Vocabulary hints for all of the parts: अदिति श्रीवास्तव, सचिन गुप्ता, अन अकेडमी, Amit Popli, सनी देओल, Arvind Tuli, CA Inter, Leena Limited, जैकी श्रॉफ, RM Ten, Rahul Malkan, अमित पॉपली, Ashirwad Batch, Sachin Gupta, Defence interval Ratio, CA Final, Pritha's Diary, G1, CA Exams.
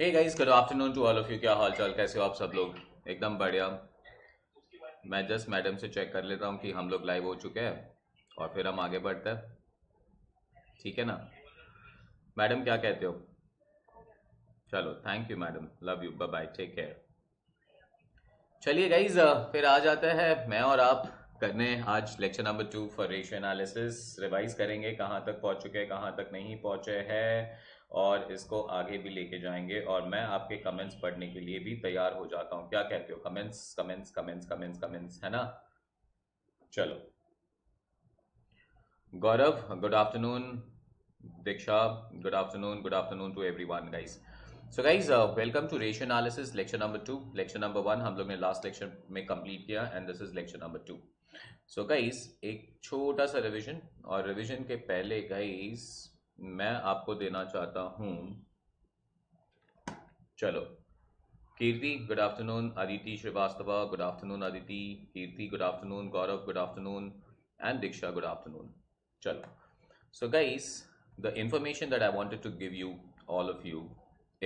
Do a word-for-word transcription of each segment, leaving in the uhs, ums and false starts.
Hey guys, good afternoon to all of you. क्या हाल चाल, कैसे हो आप सब लोग? एकदम बढ़िया। मैं जस्ट मैडम से चेक कर लेता हूँ कि हम लोग लाइव हो चुके हैं और फिर हम आगे बढ़ते हैं, ठीक है ना? मैडम क्या कहते हो? चलो, thank you madam, love you, bye bye, take care. चलिए गाइज, फिर आ जाते हैं मैं और आप करने आज lecture number two for ratio analysis. Revise करेंगे कहाँ तक पहुँचे, कहाँ तक नहीं पहुँचे हैं, और इसको आगे भी लेके जाएंगे। और मैं आपके कमेंट्स पढ़ने के लिए भी तैयार हो जाता हूँ। क्या कहते हो? Comments comments comments comments comments, है ना? चलो, Gaurav good afternoon, Diksha good afternoon, good afternoon to every one guys. So guys, welcome to ratio analysis lecture number two. Lecture number one हम लोग ने लास्ट लेक्चर में कंप्लीट किया and this is lecture number two. So guys, एक छोटा सा revision, और revision के पहले गाइज मैं आपको देना चाहता हूं, चलो, Kirti good afternoon, Aditi Srivastava good afternoon, Aditi, Kirti good afternoon, Gaurav good afternoon and Diksha good afternoon. चलो, so guys, the information that I wanted to give you all of you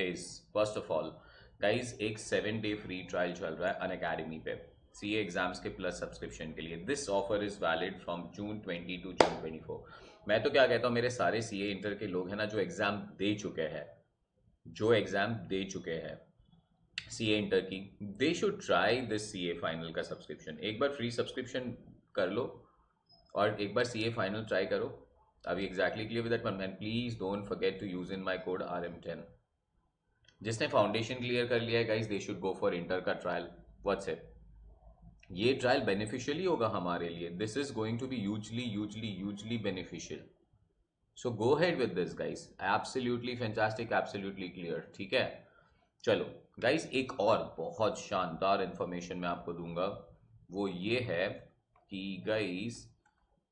is, first of all guys, एक सेवन डे फ्री ट्रायल चल रहा है अन अकेडमी पे CA exams के plus subscription के लिए। This offer is valid from June twenty to June twenty four. मैं तो क्या कहता हूँ, मेरे सारे सीए इंटर के लोग हैं ना, जो एग्ज़ाम दे चुके हैं, जो एग्ज़ाम दे चुके हैं सीए इंटर की, they should try this CA final का सब्सक्रिप्शन। एक बार फ्री सब्सक्रिप्शन कर लो और एक बार सीए फाइनल ट्राई करो। अभी exactly clear with that one man, please don't forget to use in my code R M ten. जिसने फाउंडेशन क्लियर कर लिया है guys, they should go for inter का ट्रायल। व्हाट्स इट, ये trial beneficial ही होगा हमारे लिए। This is going to be hugely hugely hugely beneficial. So go head with this guys, absolutely fantastic, absolutely clear, ठीक है? चलो गाइस, एक और बहुत शानदार इंफॉर्मेशन मैं आपको दूंगा, वो ये है कि guys,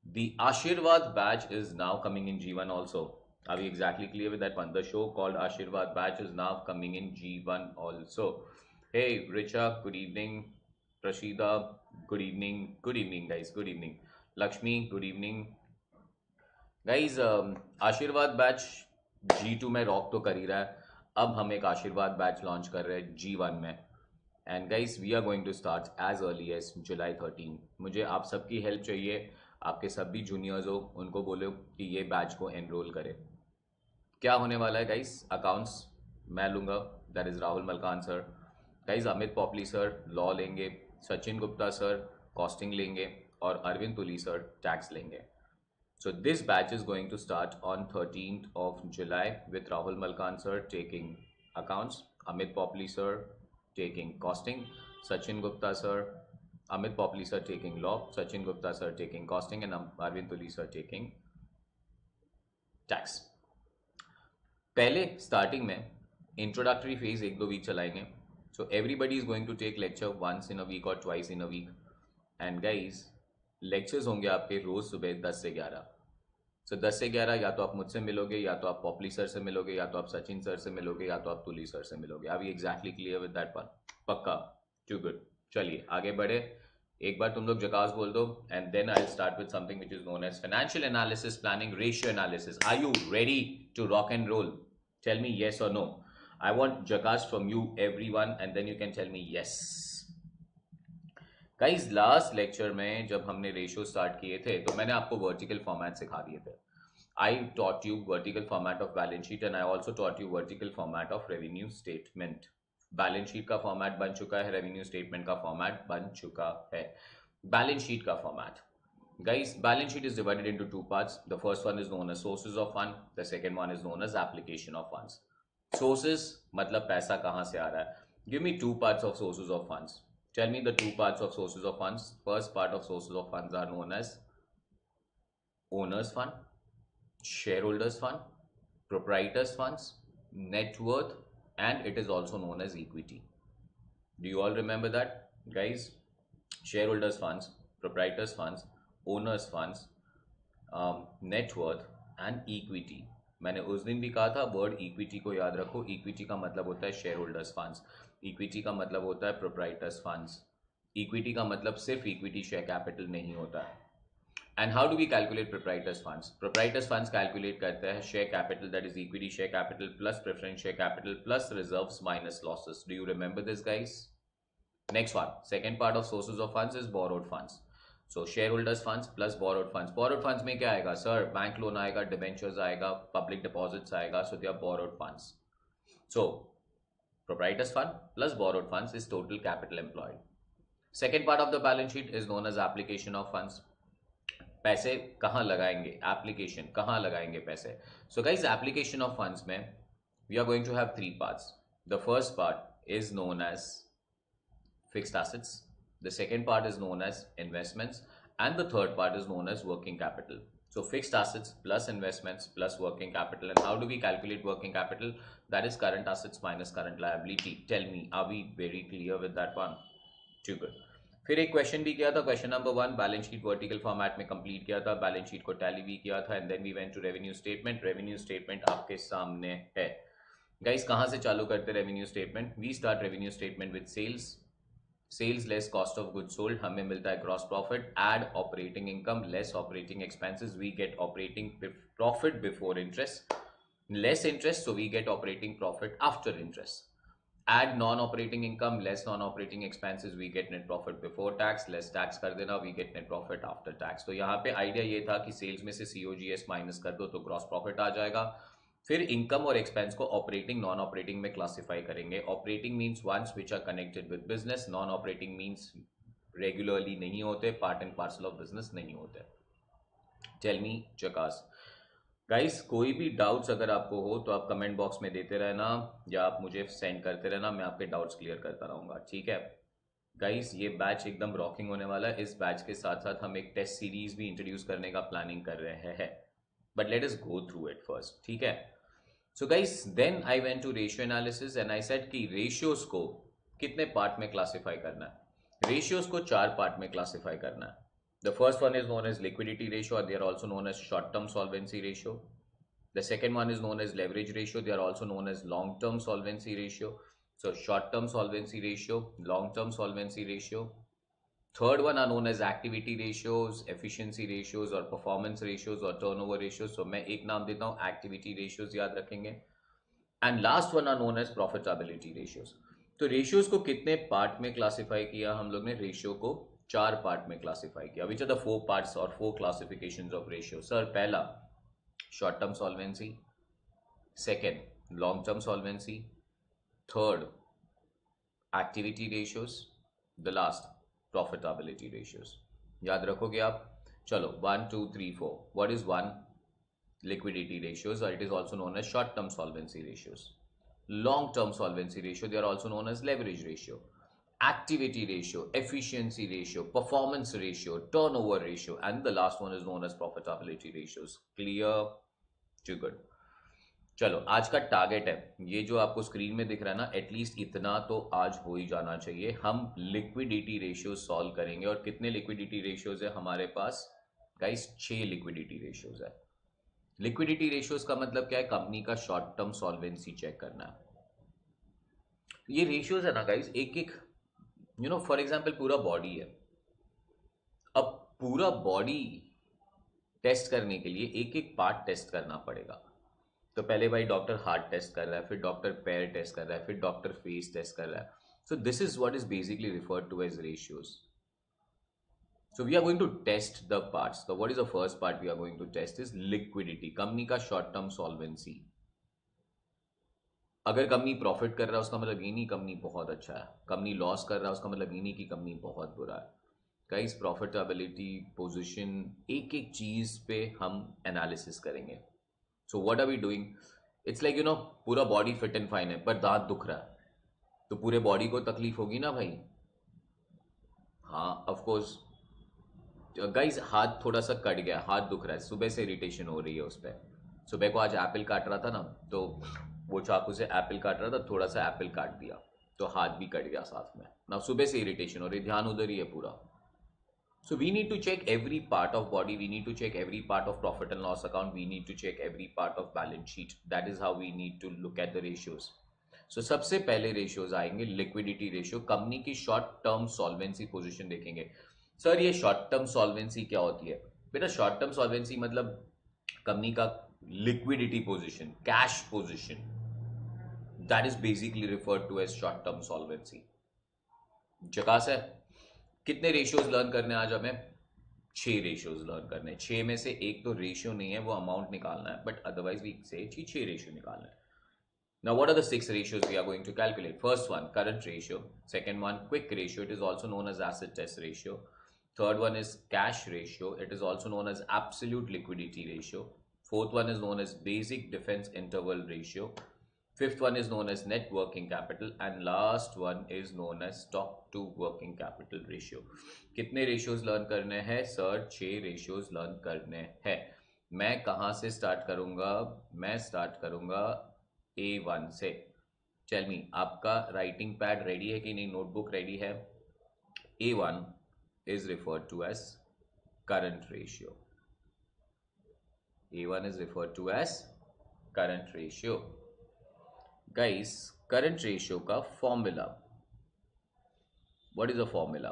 the Ashirwad batch is now coming in G one also. अभी exactly clear with that one, the show called Ashirwad batch is now coming in G one also. Hey Richa, good evening, Rashida good evening, good evening guys, good evening, Lakshmi good evening guys. Ashirwad batch G two में rock तो कर ही रहा है, अब हम एक आशीर्वाद batch launch कर रहे हैं जी वन में, and guys we are going to start as early as July thirteen. मुझे आप सबकी हेल्प चाहिए, आपके सब भी जूनियर्स हो, उनको बोलो कि ये बैच को एनरोल करें। क्या होने वाला है गाइज? अकाउंट्स मैं लूँगा, that is Rahul Malkan sir guys, अमित पॉपली sir law लेंगे, सचिन गुप्ता सर कॉस्टिंग लेंगे, और अरविंद तुली सर टैक्स लेंगे। So this batch is going to start on thirteen of July with Rahul Malkan sir taking accounts, अमित पॉपली sir taking costing, सचिन गुप्ता sir, अमित पॉपली sir taking law, सचिन गुप्ता sir taking costing and Arvind Tuli sir taking tax. पहले starting में introductory phase एक दो week चलाएंगे। So everybody is going to take lecture once in a week or twice in a week, and guys, lectures होंगे आपके रोज़ सुबह दस से ग्यारह। So दस से ग्यारह या तो आप मुझसे मिलोगे, या तो आप पॉपली सर से मिलोगे, या तो आप सचिन सर से मिलोगे, या तो आप तुली सर से मिलोगे। अभी exactly clear with that one, पक्का? Too good. चलिए आगे बढ़े, एक बार तुम लोग जकास बोल दो and then I start with something which is known as financial analysis planning ratio analysis. Are you ready to rock and roll? Tell me yes और no. I want jackass from you everyone and then you can tell me yes. Guys, last lecture में जब हमने ratio start किए थे तो मैंने आपको vertical format सिखा दिए थे। I taught you vertical format of balance sheet and I also taught you vertical format of revenue statement. Balance sheet का फॉर्मेट बन चुका है, रेवेन्यू स्टेटमेंट का फॉर्मेट बन चुका है। बैलेंस शीट का format guys, balance sheet is divided into two parts. The first one is known as sources of fund, the second one is known as application of funds. Sources मतलब पैसा कहाँ से आ रहा है। Give me two parts of sources of funds, tell me the two parts of sources of funds. First part of sources of funds are known as owners fund, shareholders fund, proprietors funds, net worth, and it is also known as equity. Do you all remember that guys? Shareholders funds, proprietors funds, owners funds, net worth and equity. मैंने उस दिन भी कहा था, word equity को याद रखो। Equity का मतलब होता है शेयर होल्डर्स फंड्स, इक्विटी का मतलब होता है प्रोप्राइटर्स फंड्स, इक्विटी का मतलब सिर्फ इक्विटी शेयर कैपिटल नहीं होता है। And how do we calculate proprietor's funds? Proprietor's funds calculate करता है share capital, that is equity share capital plus preference share capital plus reserves minus losses. Do you remember this, guys? Next one, second part of sources of funds is borrowed funds. So shareholders funds plus borrowed funds. Borrowed funds में क्या आएगा? Sir, bank loan आएगा, debentures आएगा, public deposits आएगा, so they are borrowed funds. So proprietor's fund plus borrowed funds is total capital employed. Second part of the balance sheet is known as application of funds. पैसे कहाँ लगाएंगे, application कहाँ लगाएंगे पैसे. So guys application of funds में we are going to have three parts. The first part is known as fixed assets, the second part is known as investments and the third part is known as working capital. So fixed assets plus investments plus working capital. And how do we calculate working capital? That is current assets minus current liability. Tell me, are we very clear with that one? Too good. फिर एक question भी किया था, question number one balance sheet vertical format में complete किया था, balance sheet को tally भी किया था. And then we went to revenue statement. Revenue statement आपके सामने है. गाइस कहाँ से चालू करते revenue statement? We start revenue statement with sales. Sales less cost of goods sold, हमें मिलता है gross profit. Add operating income less operating expenses, we get operating profit before interest. Less interest, so we get operating profit after interest. Add non-operating income less non-operating expenses, we get net profit before tax. Less tax कर देना, we get net profit after tax. तो यहाँ पे idea ये था कि sales में से C O G S minus कर दो तो ग्रॉस प्रॉफिट आ जाएगा. फिर इनकम और एक्सपेंस को ऑपरेटिंग नॉन ऑपरेटिंग में क्लासीफाई करेंगे. Operating means ones which are connected with business, non operating means regularly नहीं होते, part and parcel of business नहीं होते. Tell me चकास. गाइस कोई भी डाउट्स अगर आपको हो तो आप कमेंट बॉक्स में देते रहना या आप मुझे सेंड करते रहना, मैं आपके डाउट्स क्लियर करता रहूँगा. ठीक है गाइस, ये बैच एकदम रॉकिंग होने वाला है. इस बैच के साथ साथ हम एक टेस्ट सीरीज भी इंट्रोड्यूस करने का प्लानिंग कर रहे हैं, but let us go through it first. ठीक है. So guys then I went to ratio analysis and I said कि रेशियोज को कितने पार्ट में क्लासीफाई करना है. रेशियोज को चार पार्ट में क्लासीफाई करना है. The first one is known as liquidity ratio, they are also known as short-term solvency ratio. The second one is known as leverage ratio, they are also known as long-term solvency ratio. So short-term solvency ratio, long-term solvency ratio. Third one are known as activity ratios, efficiency ratios or performance ratios or turnover ratios. So मैं एक नाम देता हूँ, activity ratios याद रखेंगे. And last one are known as profitability ratios. तो ratios को कितने part में classify किया हम लोग ने? Ratio को चार पार्ट में क्लासिफाई किया. Which are the four parts और four classifications of ratio? Sir पहला short term solvency, second long term solvency, third activity ratios, the last profitability ratios. याद रखोगे आप. चलो one two three four. What is one? Liquidity ratios, it is also known as short term solvency ratios. Long term solvency ratio, they are also known as leverage ratio. Activity ratio, efficiency ratio, performance ratio, turnover ratio, and the last one is known as profitability ratios. Clear? Too good. चलो आज का target है ये जो आपको screen में दिख रहा है ना, एटलीस्ट इतना तो आज हो ही जाना चाहिए. हम लिक्विडिटी रेशियो सॉल्व करेंगे. और कितने लिक्विडिटी रेशियोज है हमारे पास? गाइस छह लिक्विडिटी रेशियोज है. लिक्विडिटी रेशियोज का मतलब क्या है? कंपनी का शॉर्ट टर्म सॉल्वेंसी चेक करना है. ये रेशियोज है ना गाइस, एक एक यू नो फॉर एग्जाम्पल पूरा बॉडी है. अब पूरा बॉडी टेस्ट करने के लिए एक एक पार्ट टेस्ट करना पड़ेगा. तो पहले भाई डॉक्टर हार्ट टेस्ट कर रहा है, फिर डॉक्टर पैर टेस्ट कर रहा है, फिर डॉक्टर फेस टेस्ट कर रहा है. So this is what is basically referred to as ratios. So we are going to test the parts. What is the first part we are going to test is liquidity, company का short term solvency. अगर company profit कर रहा है उसका मतलब ये नहीं company बहुत अच्छा है, कंपनी लॉस कर रहा है उसका मतलब ये नहीं कि कंपनी बहुत बुरा है. गाइस प्रॉफिटेबिलिटी, पोजीशन, एक एक चीज़ पे हम एनालिसिस करेंगे. So what are we doing? It's like you know पूरा बॉडी फिट एंड फाइन है पर दांत दुख रहा है तो पूरे बॉडी को तकलीफ होगी ना भाई. हाँ ऑफकोर्स. गाइस हाथ थोड़ा सा कट गया, हाथ दुख रहा है, सुबह से इरिटेशन हो रही है उस पर. सुबह को आज एप्पल काट रहा था ना, तो वो चाकू से एप्पल काट रहा था, थोड़ा सा एप्पल काट दिया तो हाथ भी कट गया साथ में ना. सुबह से इरिटेशन हो रही, ध्यान उधर ही है पूरा. So we need to check every part of body, we need to check every part of profit and loss account, we need to check every part of balance sheet. That is how we need to look at the ratios. सो सबसे पहले ratios आएंगे. Liquidity ratio, company की short term solvency position देखेंगे. Sir ये short term solvency क्या होती है? बेटा शॉर्ट टर्म सॉल्वेंसी मतलब कंपनी का liquidity position, cash position, that is basically referred to as short term solvency. जकास है। कितने रेशियोज लर्न करने आज हमें? छह रेशियोज लर्न करने। छह में से एक तो रेशियो नहीं है, वो अमाउंट निकालना है, बट अदरवाइज वी से छह रेशियो निकालना है। Now what are the six ratios we are going to calculate? First one, current ratio. Second one, quick ratio. It is also known as asset test ratio. Third one is cash ratio. It is also known as absolute liquidity ratio. Fourth one is known as basic defense interval ratio. Fifth one is known as net working capital, and last one is known as stock to working capital ratio. कितने ratios learn करने हैं sir? छह ratios learn करने हैं। मैं कहाँ से start करूँगा? मैं start करूँगा ए वन से। टेल मी, आपका राइटिंग पैड रेडी है कि नहीं? नोटबुक रेडी है? A one is referred to as current ratio. A one is referred to as current ratio. Guys, current ratio का formula, what is the formula?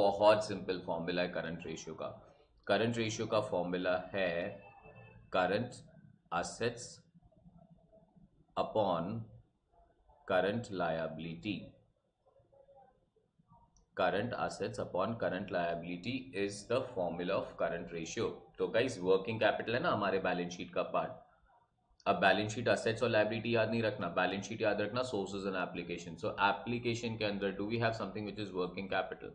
बहुत simple formula है current ratio का। Current ratio का formula है current assets upon current liability. Current assets upon current liability is the formula of current ratio. तो guys, working capital है ना हमारे balance sheet का पार्ट। अब बैलेंस शीट असेट्स और लायबिलिटी याद नहीं रखना, बैलेंस शीट याद रखना sources and application. So application के अंदर do we have something which is working capital?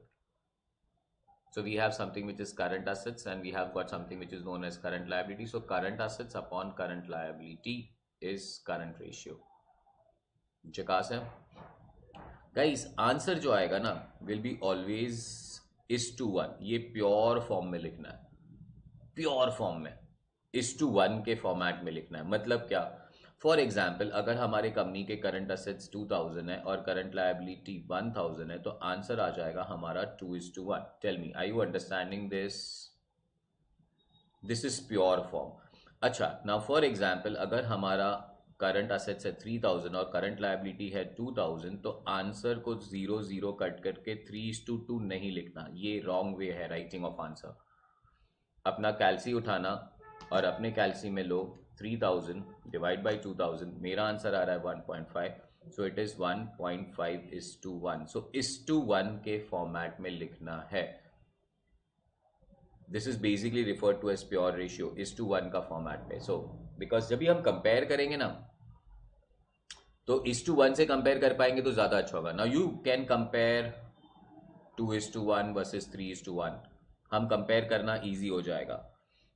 So we have something which is current assets and we have got something which is known as current liability. So current assets upon current liability is current ratio. जकास है। Guys, answer जो आएगा ना will be always is to one. ये pure form में लिखना है, pure form में इज टू वन के फॉर्मेट में लिखना है। मतलब क्या? फॉर एग्जाम्पल, अगर हमारे कंपनी के करंट असेट्स टू थाउजेंड है और करंट लायबिलिटी वन थाउजेंड है, तो आंसर आ जाएगा हमारा two is to one. Tell me, are you understanding this? This is pure form. अच्छा, नाउ फॉर एग्जाम्पल, अगर हमारा करंट असेट्स है थ्री थाउजेंड और करंट लायबिलिटी है टू थाउजेंड, तो आंसर को जीरो जीरो कट करके थ्री इज टू टू नहीं लिखना। ये रॉन्ग वे है राइटिंग ऑफ आंसर। अपना कैलसी उठाना और अपने कैलसी में लो three thousand divide by two thousand. मेरा आंसर आ रहा है one point five. So it is one point five is to one. So is to one के फॉर्मेट में लिखना है। This is basically referred to as pure ratio, is to one का फॉर्मेट में। सो बिकॉज जब भी हम compare करेंगे ना, तो इज टू वन से कंपेयर कर पाएंगे तो ज्यादा अच्छा होगा। Now you can compare two is to one versus three is to one. हम कंपेयर करना ईजी हो जाएगा।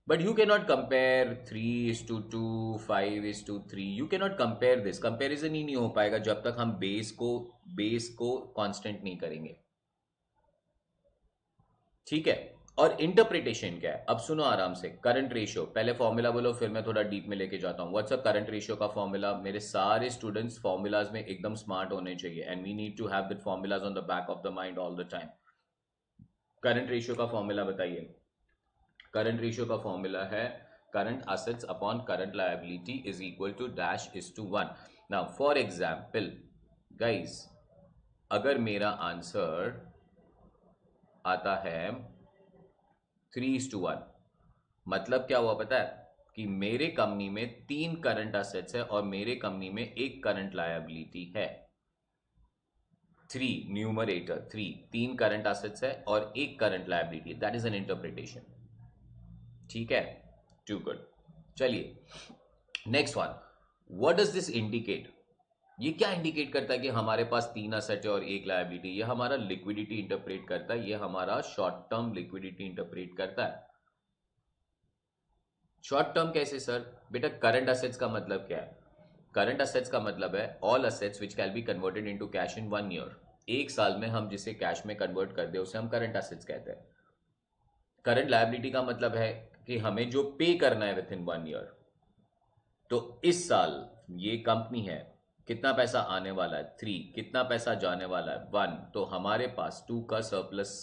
But you cannot compare three is to two, five is to three. You cannot compare this. Comparison ही नहीं हो पाएगा जब तक हम बेस को बेस को कॉन्स्टेंट नहीं करेंगे। ठीक है। और इंटरप्रिटेशन क्या है? अब सुनो आराम से। करंट रेशियो, पहले फॉर्मूला बोलो, फिर मैं थोड़ा डीप में लेके जाता हूँ। व्हाट्स अ करंट रेशियो का फॉर्मूला? मेरे सारे स्टूडेंट्स फॉर्मूलाज में एकदम स्मार्ट होने चाहिए, and we need to have that formulas on the back of the mind all the time. Current ratio का फॉर्मूला बताइए। करंट रेशियो का फॉर्मूला है current assets upon current liability is equal to dash is to one. Now for example guys, अगर मेरा answer आता है three is to one, मतलब क्या हुआ पता है? कि मेरे कंपनी में तीन करंट असेट्स है और मेरे कंपनी में एक करंट लायबिलिटी है। थ्री न्यूमरेटर, थ्री, तीन करंट असेट्स है और एक current liability. That is an interpretation. ठीक है, टू गुड। चलिए next one, what does this indicate? ये क्या इंडिकेट करता है कि हमारे पास तीन असेट है और एक लायबिलिटी? ये हमारा लिक्विडिटी इंटरप्रेट करता है। ये हमारा शॉर्ट टर्म लिक्विडिटी इंटरप्रेट करता है। शॉर्ट टर्म कैसे सर? बेटा, करंट असेट्स का मतलब क्या है? करंट असेट्स का मतलब है all assets which can be converted into cash in one year. एक साल में हम जिसे कैश में कन्वर्ट कर दे उसे हम करंट असेट्स कहते हैं। करंट लायबिलिटी का मतलब है कि हमें जो पे करना है विद इन वन ईयर। तो इस साल ये कंपनी है, कितना पैसा आने वाला है? थ्री। कितना पैसा जाने वाला है? वन। तो हमारे पास टू का सरप्लस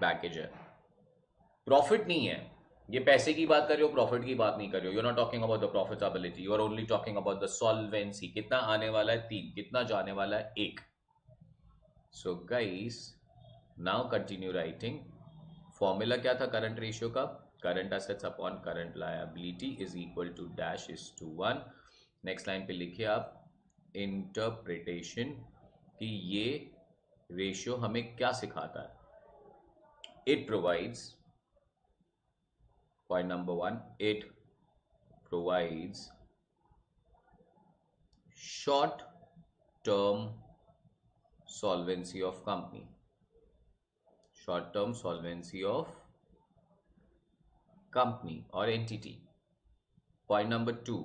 पैकेज है। प्रॉफिट नहीं है। ये पैसे की बात कर रहे हो, प्रॉफिट की बात नहीं कर रहे हो। You are not talking about the profitability, you are only talking about the solvency. कितना आने वाला है? तीन। कितना जाने वाला है? एक। So guys, now continue writing. Formula क्या था करंट रेशियो का? current assets upon current liability is equal to dash is to one. Next line पे लिखिए आप इंटरप्रिटेशन कि ये रेशियो हमें क्या सिखाता है. It provides, point number one, it provides short term solvency of company, short term solvency of company और entity. Point number two,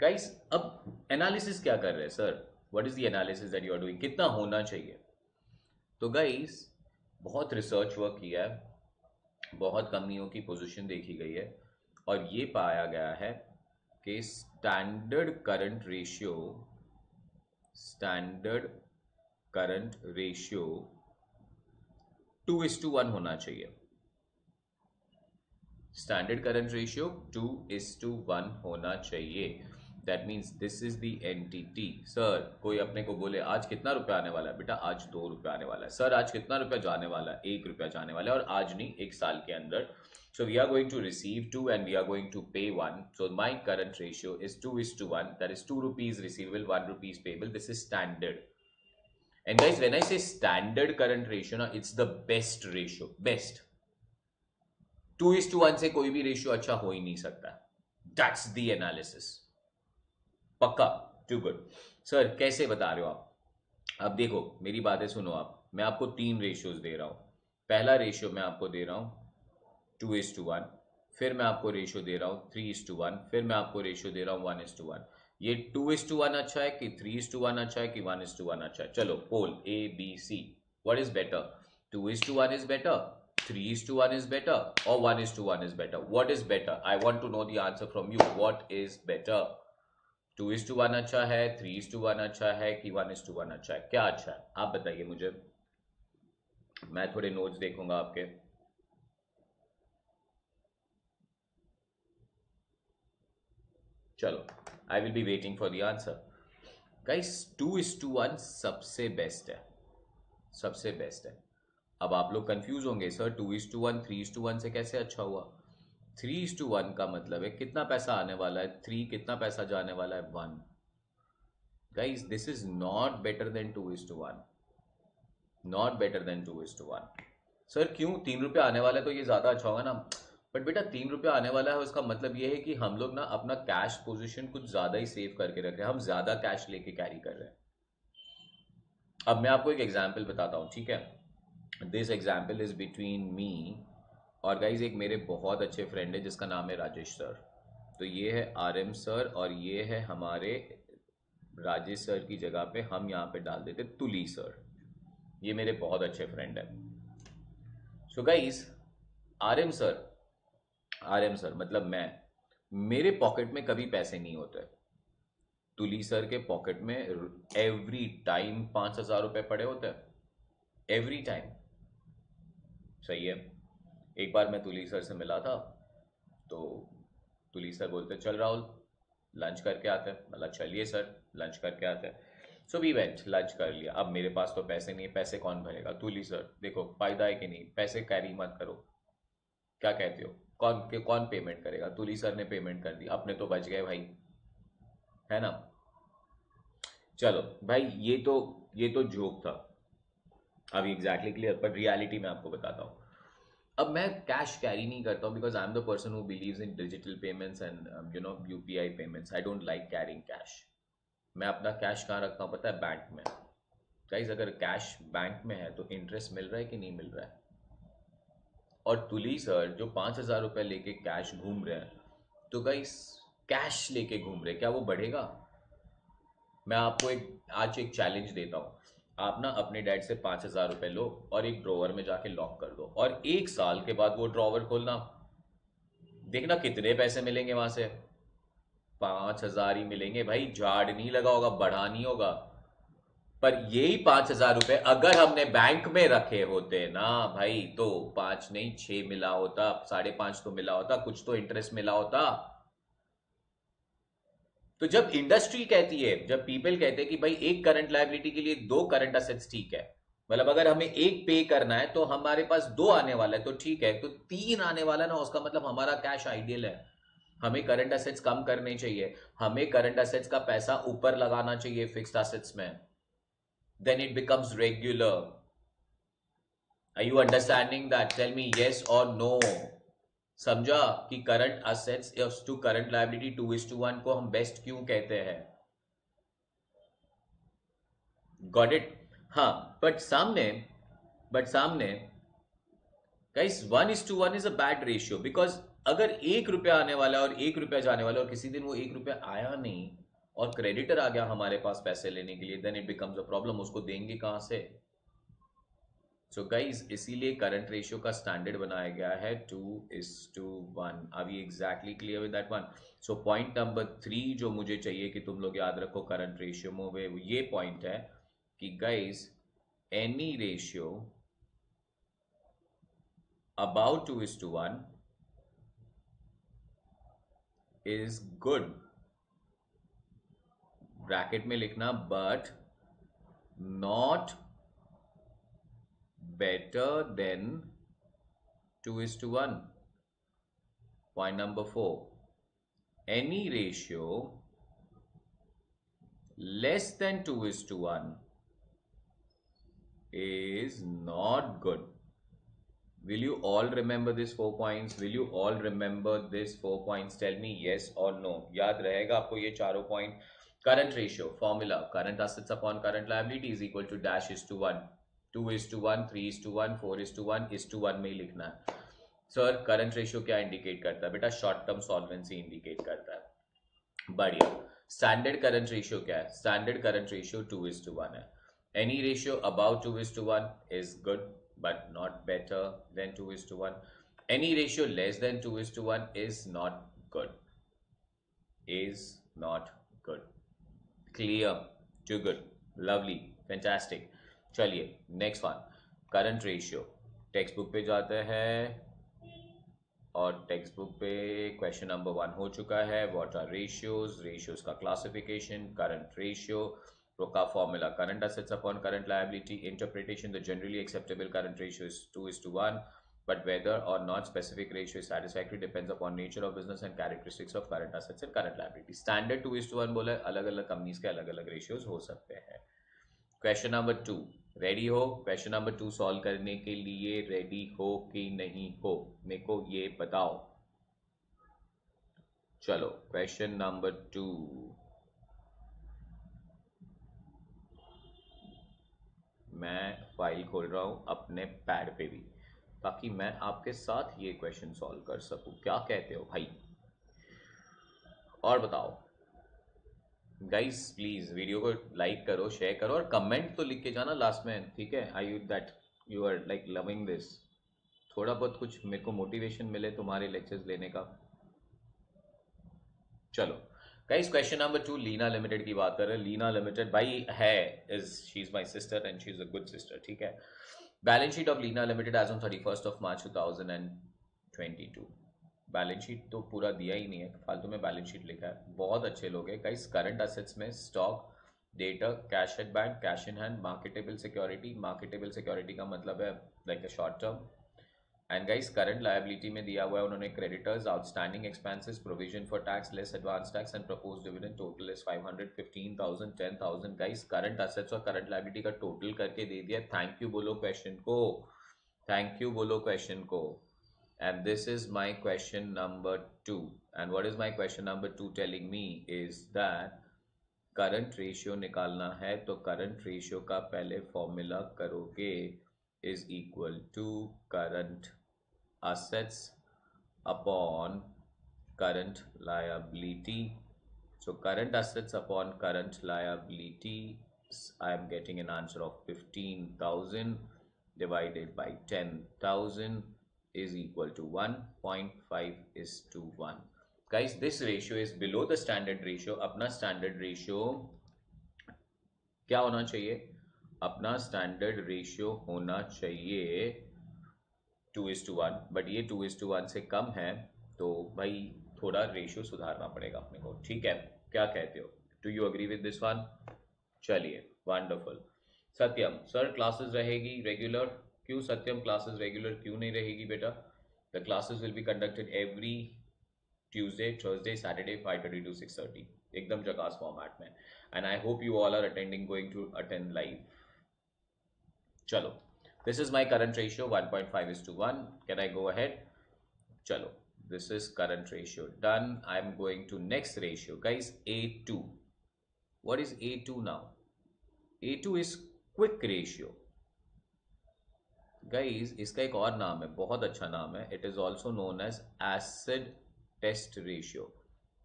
guys अब एनालिसिस क्या कर रहे हैं sir, what is the analysis that you are doing, कितना होना चाहिए. तो गाइस बहुत रिसर्च वर्क किया है, बहुत कंपनियों की पोजीशन देखी गई है और ये पाया गया है कि standard current ratio, standard current ratio two is to one होना चाहिए. Standard current ratio two is to one होना चाहिए. That means this is the entity. Sir कोई अपने को बोले आज कितना रुपया आने वाला है, बेटा आज दो रुपया आने वाला है. सर आज कितना रुपया जाने वाला है, एक रुपया जाने वाला है और आज नहीं एक साल के अंदर. So we are going to receive two and we are going to pay one. So my current ratio is two is to one. That is two rupees receivable, one rupees payable. This is standard. And guys, when I say standard current ratio ना, it's the best ratio. Best. Two is to one से कोई भी ratio अच्छा हो ही नहीं सकता. That's the analysis. पक्का, टू गुड. सर कैसे बता रहे हो आप, अब देखो मेरी बातें सुनो आप. मैं आपको तीन रेशियोज दे रहा हूँ. पहला रेशियो मैं आपको दे रहा हूँ टू इज टू वन, फिर मैं आपको रेशियो दे रहा हूँ थ्री इज टू वन, फिर मैं आपको रेशियो दे रहा हूँ वन इज टू वन. ये टू इज टू वन अच्छा है कि थ्री इज टू वन अच्छा है कि वन इज टू वन अच्छा है. चलो poll A B C, what is better, two is to one is better, three is to one is better or one is to one is better. What is better? I want to know the answer from you. What is better? Two is to one अच्छा है, three is to one अच्छा है कि one is to one अच्छा है, क्या अच्छा है आप बताइए मुझे. मैं थोड़े नोट्स देखूंगा आपके. चलो I will be waiting for the answer. Guys two is to one सबसे बेस्ट है, सबसे बेस्ट है. अब आप लोग कंफ्यूज होंगे sir two is to one three is to one से कैसे अच्छा हुआ. थ्री इज टू वन का मतलब है कितना पैसा आने वाला है थ्री, कितना पैसा जाने वाला है one. Guys this is not better than two is to one, not better than two is to one. Sir क्यों, तीन रुपया आने वाला है तो ये ज्यादा अच्छा होगा ना. बट बेटा तीन रुपया आने वाला है उसका मतलब ये है कि हम लोग ना अपना कैश पोजिशन कुछ ज्यादा ही सेव करके रख रहे हैं, हम ज्यादा कैश लेके कैरी कर रहे हैं. अब मैं आपको एक एग्जाम्पल बताता हूँ, ठीक है. This example is between me और गाइज एक मेरे बहुत अच्छे फ्रेंड है जिसका नाम है राजेश सर. तो ये है आर एम सर और ये है हमारे राजेश सर की जगह पे हम यहाँ पे डाल देते तुली सर. ये मेरे बहुत अच्छे फ्रेंड है. So guys R M sir, R M sir मतलब मैं, मेरे पॉकेट में कभी पैसे नहीं होते. तुली सर के पॉकेट में एवरी टाइम पाँच हजार रुपये पड़े होते हैं, एवरी टाइम. सही है. एक बार मैं तुली सर से मिला था तो तुली सर बोलते चल राहुल लंच करके आते हैं. मतलब चलिए सर लंच करके आते हैं. सो वी वेंट, लंच कर लिया. अब मेरे पास तो पैसे नहीं है, पैसे कौन भरेगा. तुली सर देखो फायदा है कि नहीं, पैसे कैरी मत करो, क्या कहते हो, कौन के कौन पेमेंट करेगा. तुली सर ने पेमेंट कर दी, अपने तो बच गए भाई, है ना. चलो भाई ये तो ये तो जोक था, अभी एग्जैक्टली क्लियर, बट रियलिटी में आपको बताता हूँ. अब मैं कैश कैरी नहीं करता हूँ because I am the person who believes in digital payments and you know UPI payments. I don't like carrying cash. मैं अपना कैश कहाँ रखता हूँ पता है, बैंक में. गाइज अगर कैश बैंक में है तो इंटरेस्ट मिल रहा है कि नहीं मिल रहा है. और तुली सर जो पाँच हज़ार रुपये लेके कैश घूम रहे हैं, तो गाइज कैश लेके घूम रहे, क्या वो बढ़ेगा. मैं आपको एक आज एक चैलेंज देता हूँ. आप ना अपने डैड से पाँच हज़ार रुपये लो और एक ड्रॉवर में जाके लॉक कर दो और एक साल के बाद वो ड्रॉवर खोलना, देखना कितने पैसे मिलेंगे वहाँ से. पाँच हज़ार ही मिलेंगे भाई, झाड़ नहीं लगा होगा, बढ़ा नहीं होगा. पर यही पाँच हज़ार रुपये अगर हमने बैंक में रखे होते ना भाई, तो पाँच नहीं छः मिला होता, साढ़े पाँच तो मिला होता, कुछ तो इंटरेस्ट मिला होता. तो जब इंडस्ट्री कहती है, जब पीपल कहते हैं कि भाई एक करंट लायबिलिटी के लिए दो करंट असेट्स ठीक है, मतलब अगर हमें एक पे करना है तो हमारे पास दो आने वाला है तो ठीक है, तो तीन आने वाला ना, उसका मतलब हमारा कैश आइडियल है। हमें करंट असेट्स कम करने चाहिए, हमें करंट असेट्स का पैसा ऊपर लगाना चाहिए फिक्स्ड असेट्स में, then it becomes regular. Are you understanding that? Tell me yes और नो। समझा कि current assets to current liability two is to one को हम बेस्ट क्यों कहते हैं? Got it? हाँ, बट सामने बट सामने guys one is to one is a bad ratio, because अगर एक रुपया आने वाला और एक रुपया जाने वाला और किसी दिन वो एक रुपया आया नहीं और क्रेडिटर आ गया हमारे पास पैसे लेने के लिए, then it becomes a problem. उसको देंगे कहां से? सो गाइस इसीलिए करंट रेशियो का स्टैंडर्ड बनाया गया है two is to one. Are we exactly clear with that one? So point number three जो मुझे चाहिए कि तुम लोग याद रखो करंट रेशियो में, ये पॉइंट है कि guys any ratio about two is to one is good. Bracket में लिखना but not better than two is to one. Point number four, any ratio less than two is to one is not good. Will you all remember these four points? Will you all remember these four points? Tell me yes or no. याद रहेगा आपको ये चारों point. Current ratio formula, current assets upon current liability is equal to dash is to one, two is to one, three is to one, four is to one, is to one में ही लिखना है। Sir current ratio क्या indicate करता है? बेटा short term solvency indicate करता है। बढ़िया। स्टैंडर्ड करंट रेशियो क्या है? Standard current ratio two is to one है। Any ratio above two is to one is good, but not better than two is to one. Any ratio less than two is to one is not good. Is not good. Clear? Too good. Lovely. Fantastic. चलिए next one. Current ratio. Textbook पे जाते हैं और textbook पे question number one हो चुका है. What are ratios? Ratios का classification. Current ratio. का formula current assets upon current liability. Interpretation, the generally acceptable current ratio is two is to one, but whether और not specific ratio is satisfactory depends upon nature of business and characteristics of current assets and current liability. Standard two is to one बोला, अलग अलग companies के अलग अलग ratios हो सकते हैं। क्वेश्चन नंबर टू, रेडी हो? क्वेश्चन नंबर टू सॉल्व करने के लिए रेडी हो कि नहीं हो, मेरे को ये बताओ। चलो क्वेश्चन नंबर टू, मैं फाइल खोल रहा हूँ अपने पैड पे भी ताकि मैं आपके साथ ये क्वेश्चन सॉल्व कर सकूँ। क्या कहते हो भाई? और बताओ गाइस, प्लीज वीडियो को लाइक करो, शेयर करो और कमेंट तो लिख के जाना लास्ट में, ठीक है? I you that you are like loving this. थोड़ा बहुत कुछ मेरे को मोटिवेशन मिले तुम्हारे लेक्चर्स लेने का। चलो guys, question number two, Leena limited की बात कर रहे हैं। लीना लिमिटेड भाई है, is she is my sister and she is a good sister, ठीक है? Balance sheet of Leena limited as on thirty first of March two thousand and twenty two. Balance sheet तो पूरा दिया ही नहीं है, फालतू में बैलेंस शीट लिखा है। बहुत अच्छे लोग हैं गाइस। करंट असेट्स में stock, data, cash at bank, cash in hand, marketable security. Marketable security का मतलब है like a short term. And guys current liability में दिया हुआ है उन्होंने creditors, outstanding expenses, provision for tax, less advance tax and propose dividend. Total is five hundred fifteen thousand ten thousand. Guys current assets और current liability का total करके दे दिया। थैंक यू बोलो क्वेश्चन को, थैंक यू बोलो question को। And this is my question number two. And what is my question number two telling me is that current ratio निकालना है तो करंट रेशियो का पहले फॉर्मूला करोगे is equal to current assets upon current liability. So current assets upon current liability, I am getting an answer of fifteen thousand divided by ten thousand is equal to one point five is to one. Guys, this ratio is below the standard ratio. Apna standard ratio kya hona chahiye? Apna standard ratio hona chahiye two is to one, but ये two is to one से कम है तो भाई थोड़ा ratio सुधारना पड़ेगा अपने को, ठीक है? क्या कहते हो? Do you agree with this one? चलिए वंडरफुल। सत्यम, सर क्लासेस रहेगी रेगुलर, क्यों सत्यम क्लासेस रेगुलर क्यों नहीं रहेगी बेटा? The classes will be conducted every Tuesday, Thursday, Saturday five thirty to six thirty, एकदम जकास फॉर्मेट में। And I hope you all are attending, going to attend live. चलो, this is my current ratio one point five is to one, can I go ahead? चलो, this is current ratio done. I am going to next ratio, guys, A two. What is A two now? A two is quick ratio, guys. इसका एक और नाम है, बहुत अच्छा नाम है, it is also known as acid test ratio.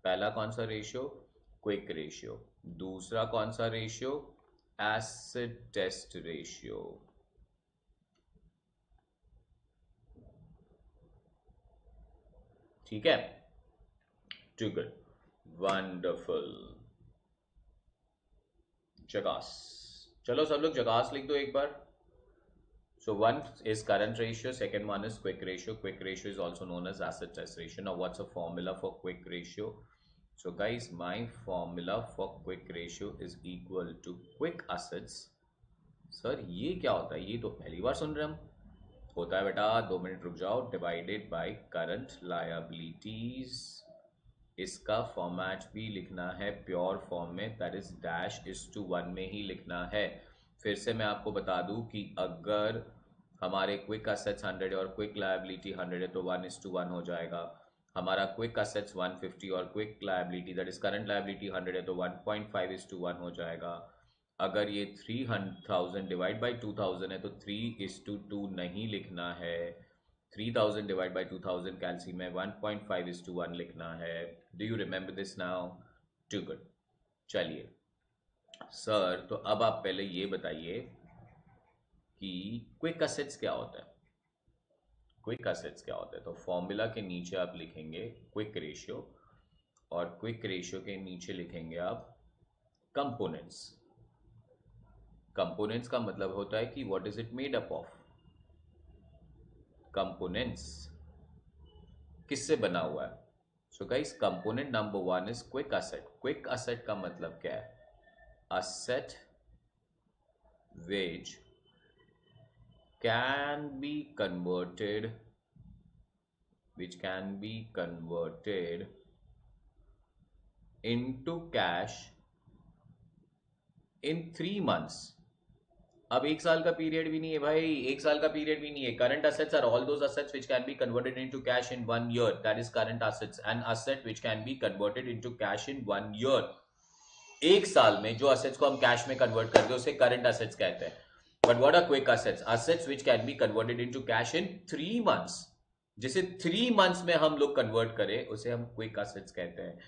पहला कौन सा रेशियो? Quick ratio. दूसरा कौन सा रेशियो? Acid test ratio. ठीक है, टू गुड, वंडरफुल, जगास। चलो सब लोग जगास लिख दो एक बार। So one is current ratio, second one is quick ratio. Quick ratio is also known as acid test ratio. Now what's a formula for quick ratio? So guys, my formula for quick ratio is equal to quick acids. Sir, ये क्या होता है? ये तो पहली बार सुन रहे हम। होता है बेटा, दो मिनट रुक जाओ, डिवाइडेड बाय करंट लायबिलिटीज। इसका फॉर्मेट भी लिखना है प्योर फॉर्म में, that is dash is to one में ही लिखना है। फिर से मैं आपको बता दूं कि अगर हमारे क्विक असेट्स हंड्रेड और क्विक लायबिलिटी हंड्रेड है तो वन इज टू वन हो जाएगा। हमारा क्विक असेट्स वन फिफ्टी और quick liability that is current liability hundred है तो one point five is to one हो जाएगा। अगर ये three thousand divide by two thousand है तो थ्री इज टू टू नहीं लिखना है, three thousand divide by two thousand कैल्सियम है, one point five is to one लिखना है। Do you remember this now? Too good. चलिए सर, तो अब आप पहले ये बताइए कि क्विक असेट्स क्या होता है, क्विक असेट्स क्या होता है? तो फॉर्मूला के नीचे आप लिखेंगे क्विक रेशियो और क्विक रेशियो के नीचे लिखेंगे आप कंपोनेंट्स। कंपोनेंट्स का मतलब होता है कि what is it made up of. Components किससे बना हुआ है? So guys, component number one is quick asset. Quick asset का मतलब क्या है? असेट वेज Can be converted, which can be converted into cash in three months. अब एक साल का पीरियड भी नहीं है भाई, एक साल का पीरियड भी नहीं है। Current assets are all those assets which can be converted into cash in one year, that is current assets. An asset which can be converted into cash in one year, एक साल में जो assets को हम cash में convert कर दे उसे current assets कहते हैं। But what are quick assets? Assets which can be converted into cash in three months. जिसे three months में हम लोग convert करें उसे हम quick assets कहते हैं।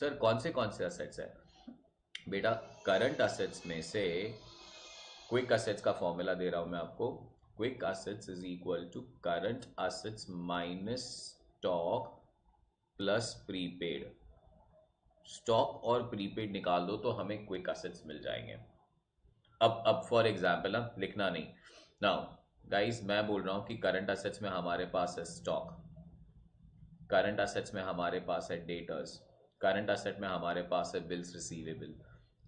Sir, कौन से कौन से assets हैं? बेटा, current assets में से quick assets का formula दे रहा हूं मैं आपको। Quick assets is equal to current assets minus stock plus prepaid. Stock और prepaid निकाल दो तो हमें quick assets मिल जाएंगे। अब अब फॉर एग्जाम्पल, हम लिखना नहीं। नाउ गाइस, मैं बोल रहा हूं कि करंट असेट्स में हमारे पास है स्टॉक, करंट असेट्स में हमारे पास है डेटर्स, करंट असेट में हमारे पास है बिल्स रिसीवेबल,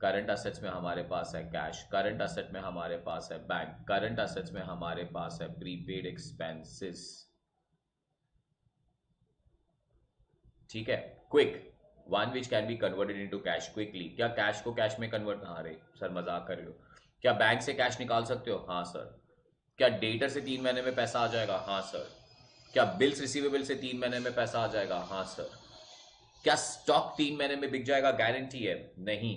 करंट असेट्स में हमारे पास है कैश, करंट असेट में हमारे पास है बैंक, करंट असेट्स में हमारे पास है प्रीपेड एक्सपेंसेस। ठीक है, quick one which can be converted into cash quickly. क्या कैश को कैश में कन्वर्ट? हाँ रे सर, मजाक कर रहे हो? क्या बैंक से कैश निकाल सकते हो? हाँ सर। क्या डेटर से तीन महीने में पैसा आ जाएगा? हाँ सर। क्या बिल्स रिसीवेबल से तीन महीने में पैसा आ जाएगा? हाँ सर। क्या स्टॉक तीन महीने में बिक जाएगा? गारंटी है नहीं।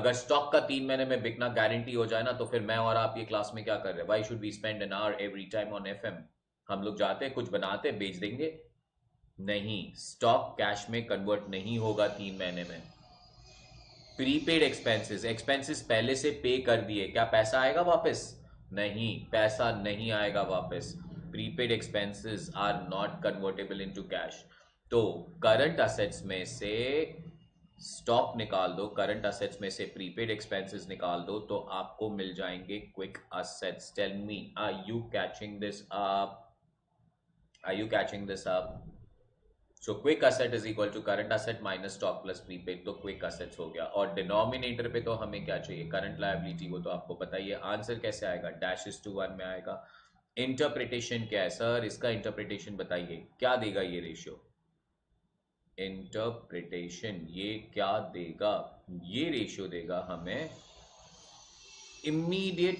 अगर स्टॉक का तीन महीने में बिकना गारंटी हो जाए ना तो फिर मैं और आप ये क्लास में क्या कर रहे हैं? Why should we spend an hour every time on F M? हम लोग जाते कुछ बनाते बेच देंगे, नहीं। स्टॉक कैश में कन्वर्ट नहीं होगा तीन महीने में। प्रीपेड एक्सपेंसेस, एक्सपेंसेस पहले से पे कर दिए, क्या पैसा आएगा वापस? नहीं, पैसा नहीं आएगा वापस। Prepaid expenses are not convertible into cash. तो करंट असेट्स में से स्टॉक निकाल दो, करंट असेट्स में से प्रीपेड एक्सपेंसेस निकाल दो तो आपको मिल जाएंगे quick assets. Tell me, are you catching this up? Are you catching this up? So quick asset is equal to current asset minus stock plus prepaid, तो क्विक असेट्स हो गया। और डिनोमिनेटर पे तो हमें क्या चाहिए, करंट लायबिलिटी, वो तो आपको पता ही है। आंसर कैसे आएगा, डैश इज टू वन में आएगा। इंटरप्रिटेशन क्या है सर, इसका इंटरप्रिटेशन बताइए क्या देगा ये रेशियो, इंटरप्रिटेशन ये क्या देगा, ये रेशियो देगा हमें immediate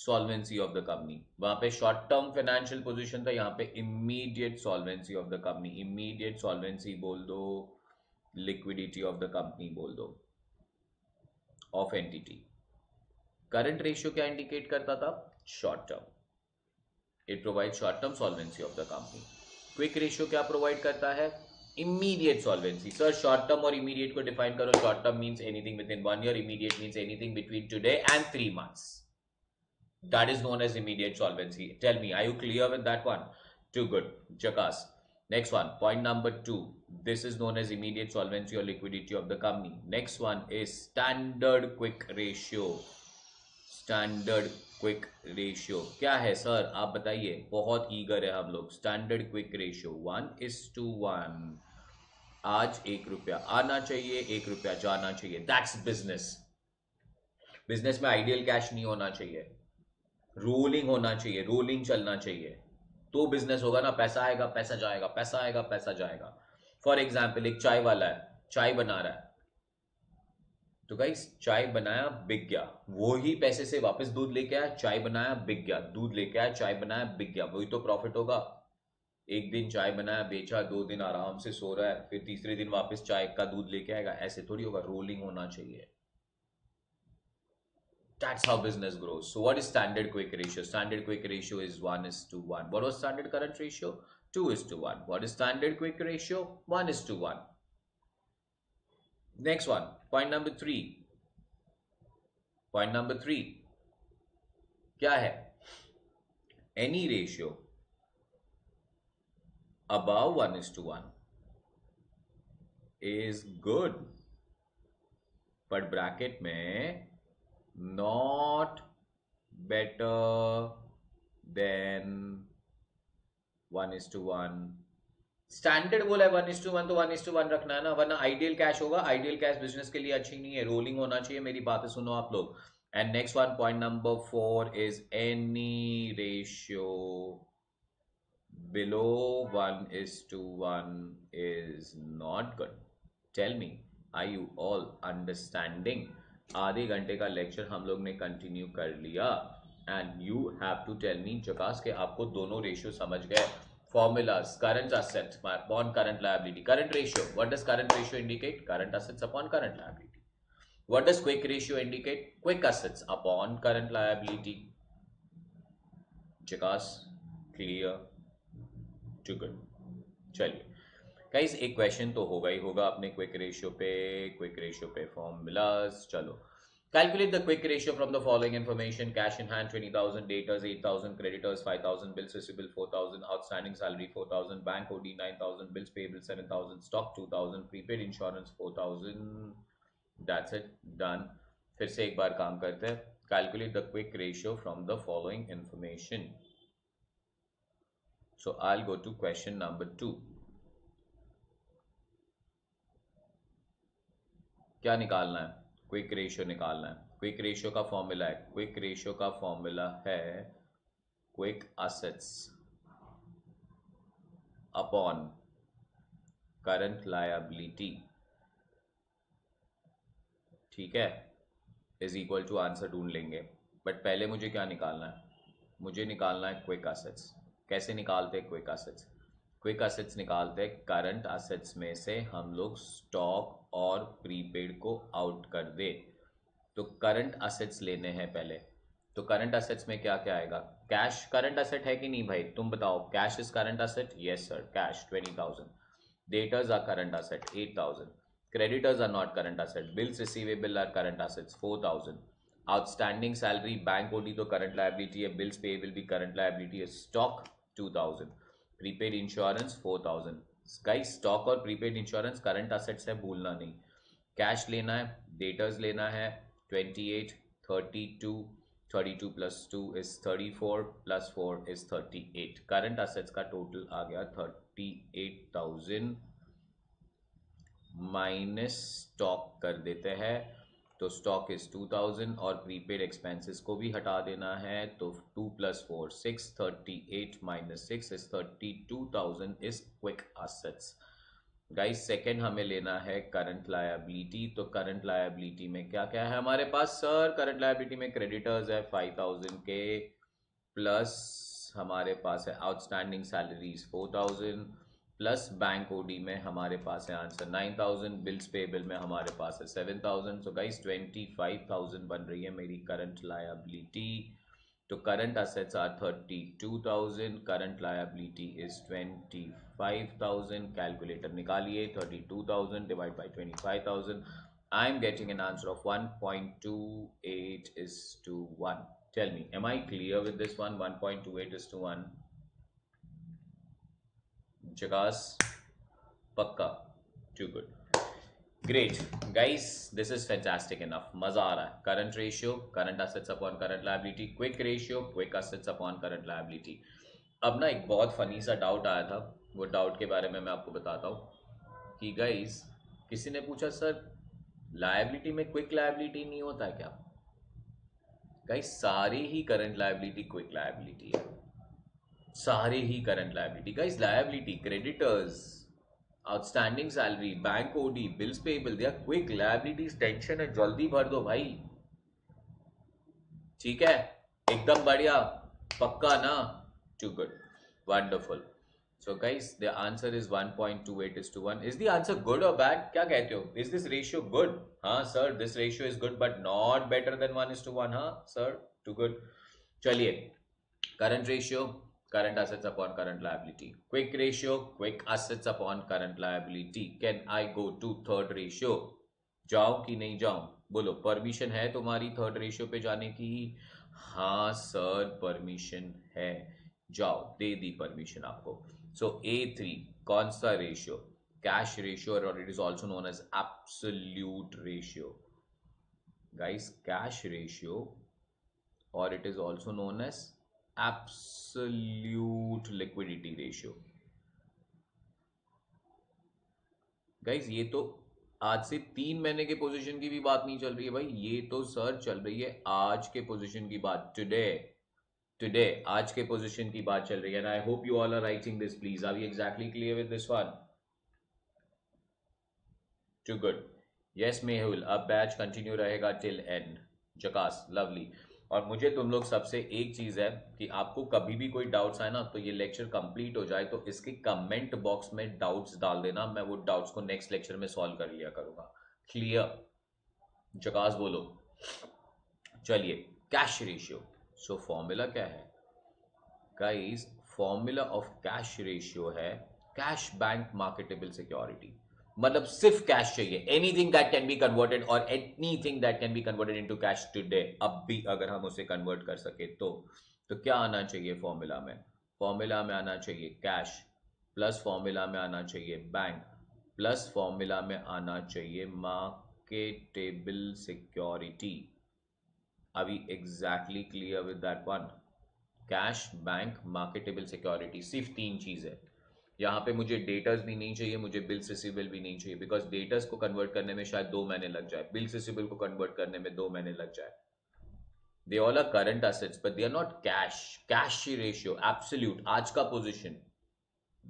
solvency of the company. वहां पे शॉर्ट टर्म फाइनेंशियल पोजीशन था, यहाँ पे immediate solvency of the company. Immediate solvency बोल दो, लिक्विडिटी ऑफ द कंपनी बोल दो, ऑफ एंटिटी। करंट रेशियो क्या इंडिकेट करता था, short term, it provide short term solvency of the company. Quick ratio क्या प्रोवाइड करता है, immediate solvency. Sir short term और इमीडिएट को डिफाइन करो। Short term means anything within one year, immediate means anything between today and three months, that is known as immediate solvency. Tell me, are you clear with that one? Too good, Jakas. Next one, point number two, this is known as immediate solvency or liquidity of the company. Next one is standard quick ratio. Standard quick ratio क्या है sir, आप बताइए, बहुत eager है हम लोग। Standard quick ratio one is to one. आज एक रुपया आना चाहिए, एक रुपया जाना चाहिए, that's business. Business में ideal cash नहीं होना चाहिए, रोलिंग होना चाहिए, रोलिंग चलना चाहिए, तो बिजनेस होगा ना। पैसा आएगा, पैसा जाएगा, पैसा आएगा, पैसा जाएगा। फॉर एग्जाम्पल, एक चाय वाला है, चाय बना रहा है, तो गाइस चाय बनाया, बिक गया, वो ही पैसे से वापस दूध लेके आया, चाय बनाया, बिक गया, दूध लेके आया, चाय बनाया, बिक गया, वही तो प्रॉफिट होगा। एक दिन चाय बनाया, बेचा, दो दिन आराम से सो रहा है, फिर तीसरे दिन वापस चाय का दूध लेके आएगा, ऐसे थोड़ी होगा, रोलिंग होना चाहिए। That's how business grows. So what is standard quick ratio? Standard quick ratio is one is to one. What was standard current ratio? Two is to one. What is standard quick ratio? One is to one. Next one, point number three. Point number three. क्या है? Any ratio above one is to one is good, but bracket में not better than one is to one. Standard बोला है one is to one, तो one is to one रखना है ना, वरना ideal cash होगा, ideal cash business के लिए अच्छी नहीं है, rolling होना चाहिए। मेरी बातें सुनो आप लोग। And next one, point number four is any ratio below one is to one is not good. Tell me, are you all understanding? आधे घंटे का लेक्चर हम लोग ने कंटिन्यू कर लिया, and you have to tell me जकास के आपको दोनों रेशियो समझ गए। Formulas, current assets upon current liability, current ratio, what does current ratio indicate, current assets upon current liability. What does quick ratio indicate, quick assets upon current liability. जकास clear, too good. चलिए guys, एक question तो होगा ही होगा अपने quick ratio पे। Quick ratio पे फॉर्मूलास, चलो calculate the quick ratio from the following information. Cash in hand twenty thousand, debtors eight thousand, creditors five thousand, bills receivable four thousand, outstanding salary four thousand, bank OD nine thousand, bills payable seven thousand, stock two thousand, prepaid insurance four thousand. That's it, done. फिर से एक बार काम करते हैं। Calculate the quick ratio from the following information. So I will go to question number two. क्या निकालना है, क्विक रेशियो निकालना है। क्विक रेशियो का फॉर्मूला है, क्विक रेशियो का फॉर्मूला है quick assets upon current liability, ठीक है, इज इक्वल टू आंसर ढूंढ लेंगे। बट पहले मुझे क्या निकालना है, मुझे निकालना है क्विक असेट्स। कैसे निकालते हैं क्विक असेट्स? क्विक असेट्स निकालते हैं, करंट असेट्स में से हम लोग स्टॉक और प्रीपेड को आउट कर दे, तो करंट असेट्स लेने हैं पहले। तो करंट असेट्स में क्या क्या आएगा, कैश करंट असेट है कि नहीं भाई, तुम बताओ, cash is current asset, yes sir, cash twenty thousand, debtors are current asset eight thousand, creditors are not current asset, bills receivable are current assets four thousand, outstanding salary, bank OD तो current liability है, bills payable भी current liability है, stock two thousand, prepaid insurance four thousand. Guys stock और prepaid insurance current assets है, भूलना नहीं। Cash लेना है, डेटर्स लेना है twenty eight, thirty two, thirty two plus two is thirty four plus four is thirty eight. Current assets का total आ गया thirty eight thousand. Minus stock कर देते हैं तो स्टॉक इज टू थाउजेंड और प्रीपेड एक्सपेंसेस को भी हटा देना है तो two plus four six, thirty eight minus six is thirty two thousand is quick assets. Guys second हमें लेना है करंट लायबिलिटी. तो करंट लायबिलिटी में क्या क्या है हमारे पास सर? करंट लायबिलिटी में क्रेडिटर्स है फाइव थाउजेंड के, प्लस हमारे पास है outstanding salaries four thousand, plus bank OD में हमारे पास है answer nine thousand, bills payable में हमारे पास है seven thousand. So guys twenty five thousand बन रही है मेरी करंट लायबिलिटी. तो current assets are thirty two thousand, current liability is twenty five thousand. Calculator निकालिए, thirty two thousand divide by twenty five thousand. I am getting an answer of one point two eight is to one. Tell me am I clear with this one? One point two eight is to one. Chagas पक्का. Too good. Great guys, this is fantastic enough. मजा आ रहा है. Current ratio current assets upon current liability, quick ratio quick assets upon current liability. अब ना एक बहुत funny सा डाउट आया था, वो डाउट के बारे में मैं आपको बताता हूँ कि गाइस किसी ने पूछा सर लायबिलिटी में क्विक लायबिलिटी नहीं होता है क्या? गाइस सारी ही करंट लायबिलिटी क्विक लायबिलिटी है. सारे ही current liability guys, liability creditors, outstanding salary, bank OD, bills payable, they are quick liabilities. Tension है जल्दी भर दो भाई. ठीक है, एकदम बढ़िया, पक्का ना? Too good, wonderful. So guys the answer is one point two eight is to one. Is the answer good और बैड? क्या कहते हो? Is this ratio good? हाँ sir, this ratio is good but not better than one is to one. हाँ sir, too good. चलिए, current ratio current assets upon current liability, quick ratio quick assets upon current liability. Can I go to third ratio? जाऊं कि नहीं जाऊं? बोलो, permission है तुम्हारी third ratio पे जाने की? हाँ सर परमिशन है, जाओ. दे दी परमिशन आपको. सो ए थ्री कौन सा रेशियो? कैश रेशियो और it is also known as absolute ratio. Guys cash ratio और it is also known as Absolute liquidity ratio. Guys, ये तो आज से तीन महीने के पोजीशन की भी बात नहीं चल रही है भाई, ये तो सर चल रही है आज के पोजीशन की बात. टुडे टुडे आज के पोजीशन की बात चल रही है. And I hope you all are writing this. Please are you exactly clear with this one? Too good. Yes Mehul, अब बैच कंटिन्यू रहेगा टिल एंड. जकास, लवली. और मुझे तुम लोग सबसे एक चीज़ है कि आपको कभी भी कोई डाउट्स आए ना, तो ये लेक्चर कंप्लीट हो जाए तो इसके कमेंट बॉक्स में डाउट्स डाल देना. मैं वो डाउट्स को नेक्स्ट लेक्चर में सॉल्व कर लिया करूँगा. क्लियर? जकास बोलो. चलिए, कैश रेशियो. सो फॉर्मूला क्या है guys? Formula of cash ratio है कैश बैंक मार्केटेबल सिक्योरिटी. मतलब सिर्फ कैश चाहिए. Anything that can be converted और anything that can be converted into cash today, अब भी अगर हम उसे कन्वर्ट कर सके तो तो क्या आना चाहिए फॉर्मूला में? फॉर्मूला में आना चाहिए कैश, प्लस फॉर्मूला में आना चाहिए बैंक, प्लस फॉर्मूला में आना चाहिए मार्केटेबल सिक्योरिटी. अभी exactly clear with that one? Cash, bank, marketable security, सिर्फ तीन चीजें. यहाँ पे मुझे डेटर्स भी नहीं चाहिए, मुझे बिल्स रिसीवेबल भी नहीं चाहिए, बिकॉज डेटर्स को कन्वर्ट करने में शायद दो महीने लग जाए, बिल्स रिसीवेबल को कन्वर्ट करने में दो महीने लग जाए. They all are current assets but they are not cash. Cash ratio absolute, आज का position.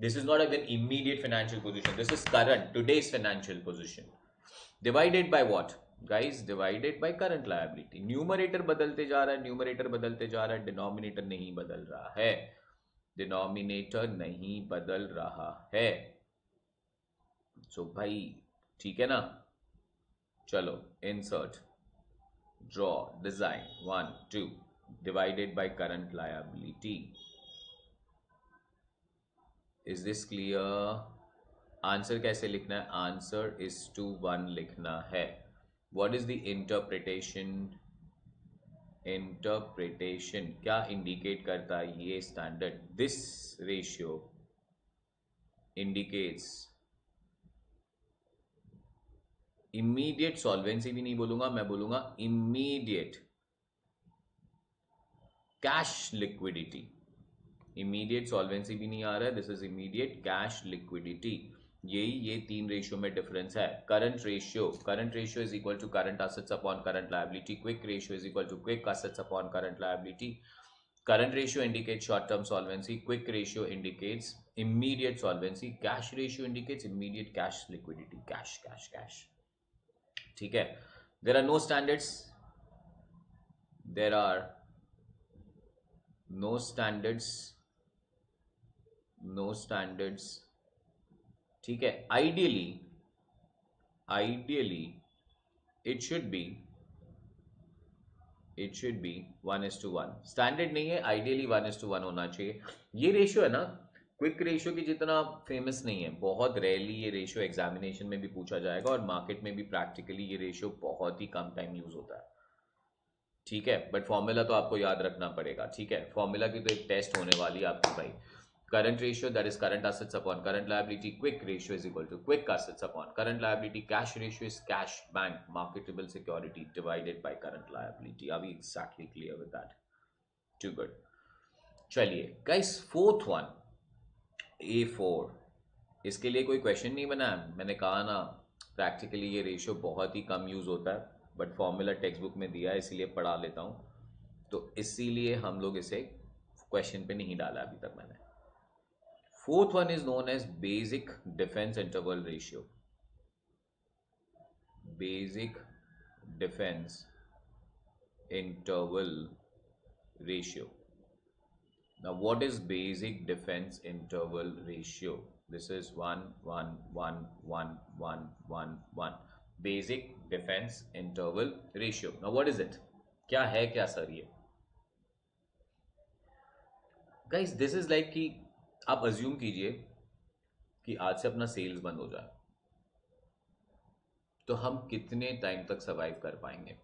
This is not an immediate financial position, this is current today's financial position. Divided by what guys? Divided by current liability. Numerator बदलते जा रहा है, numerator बदलते जा रहा है, डिनोमिनेटर नहीं बदल रहा है, डिनोमिनेटर नहीं बदल रहा है. सो so भाई ठीक है ना? चलो, insert, draw, design, one two, divided by current liability. Is this clear? Answer कैसे लिखना है? आंसर इज टू वन लिखना है. What is the interpretation? Interpretation क्या इंडिकेट करता है? ये standard this ratio indicates immediate solvency. भी नहीं बोलूंगा मैं, बोलूंगा immediate cash liquidity, immediate solvency भी नहीं आ रहा है, this is immediate cash liquidity. यही ये तीन रेशियो में डिफरेंस है। Current ratio, current ratio is equal to current assets upon current liability, quick ratio is equal to quick assets upon current liability. Current ratio indicate short term solvency, quick ratio indicates immediate solvency, cash ratio indicates immediate cash liquidity, cash cash cash. ठीक है, there are no standards, there are no standards, no standards. ठीक है, ideally ideally it should be it should be one is to one. Standard नहीं है, ideally one is to one होना चाहिए। ये ratio है ना क्विक रेशियो की जितना फेमस नहीं है, बहुत रेयरली ये रेशियो एग्जामिनेशन में भी पूछा जाएगा और मार्केट में भी प्रैक्टिकली ये रेशियो बहुत ही कम टाइम यूज होता है। ठीक है, बट फॉर्मूला तो आपको याद रखना पड़ेगा। ठीक है, फॉर्मूला की तो एक टेस्ट होने वाली है आपकी भाई। Current ratio that is current assets upon current liability, quick ratio is equal to quick assets upon current liability, cash ratio is cash bank marketable security divided by current liability. Are we exactly clear with that? Too good. चलिए guys, fourth one A four, इसके लिए कोई question नहीं बनाया। मैंने कहा ना practically ये रेशियो बहुत ही कम यूज होता है, बट फॉर्मूला टेक्स्ट बुक में दिया है इसीलिए पढ़ा लेता हूँ, तो इसीलिए हम लोग इसे क्वेश्चन पे नहीं डाला अभी तक मैंने। Fourth one is known as basic defence interval ratio, basic defence interval ratio. Now what is basic defence interval ratio? This is one one one one one one one, basic defence interval ratio. Now what is it? क्या है क्या sir ये? Guys this is like कि आप assume कीजिए कि आज से अपना सेल्स बंद हो जाए तो हम कितने टाइम तक सर्वाइव कर पाएंगे,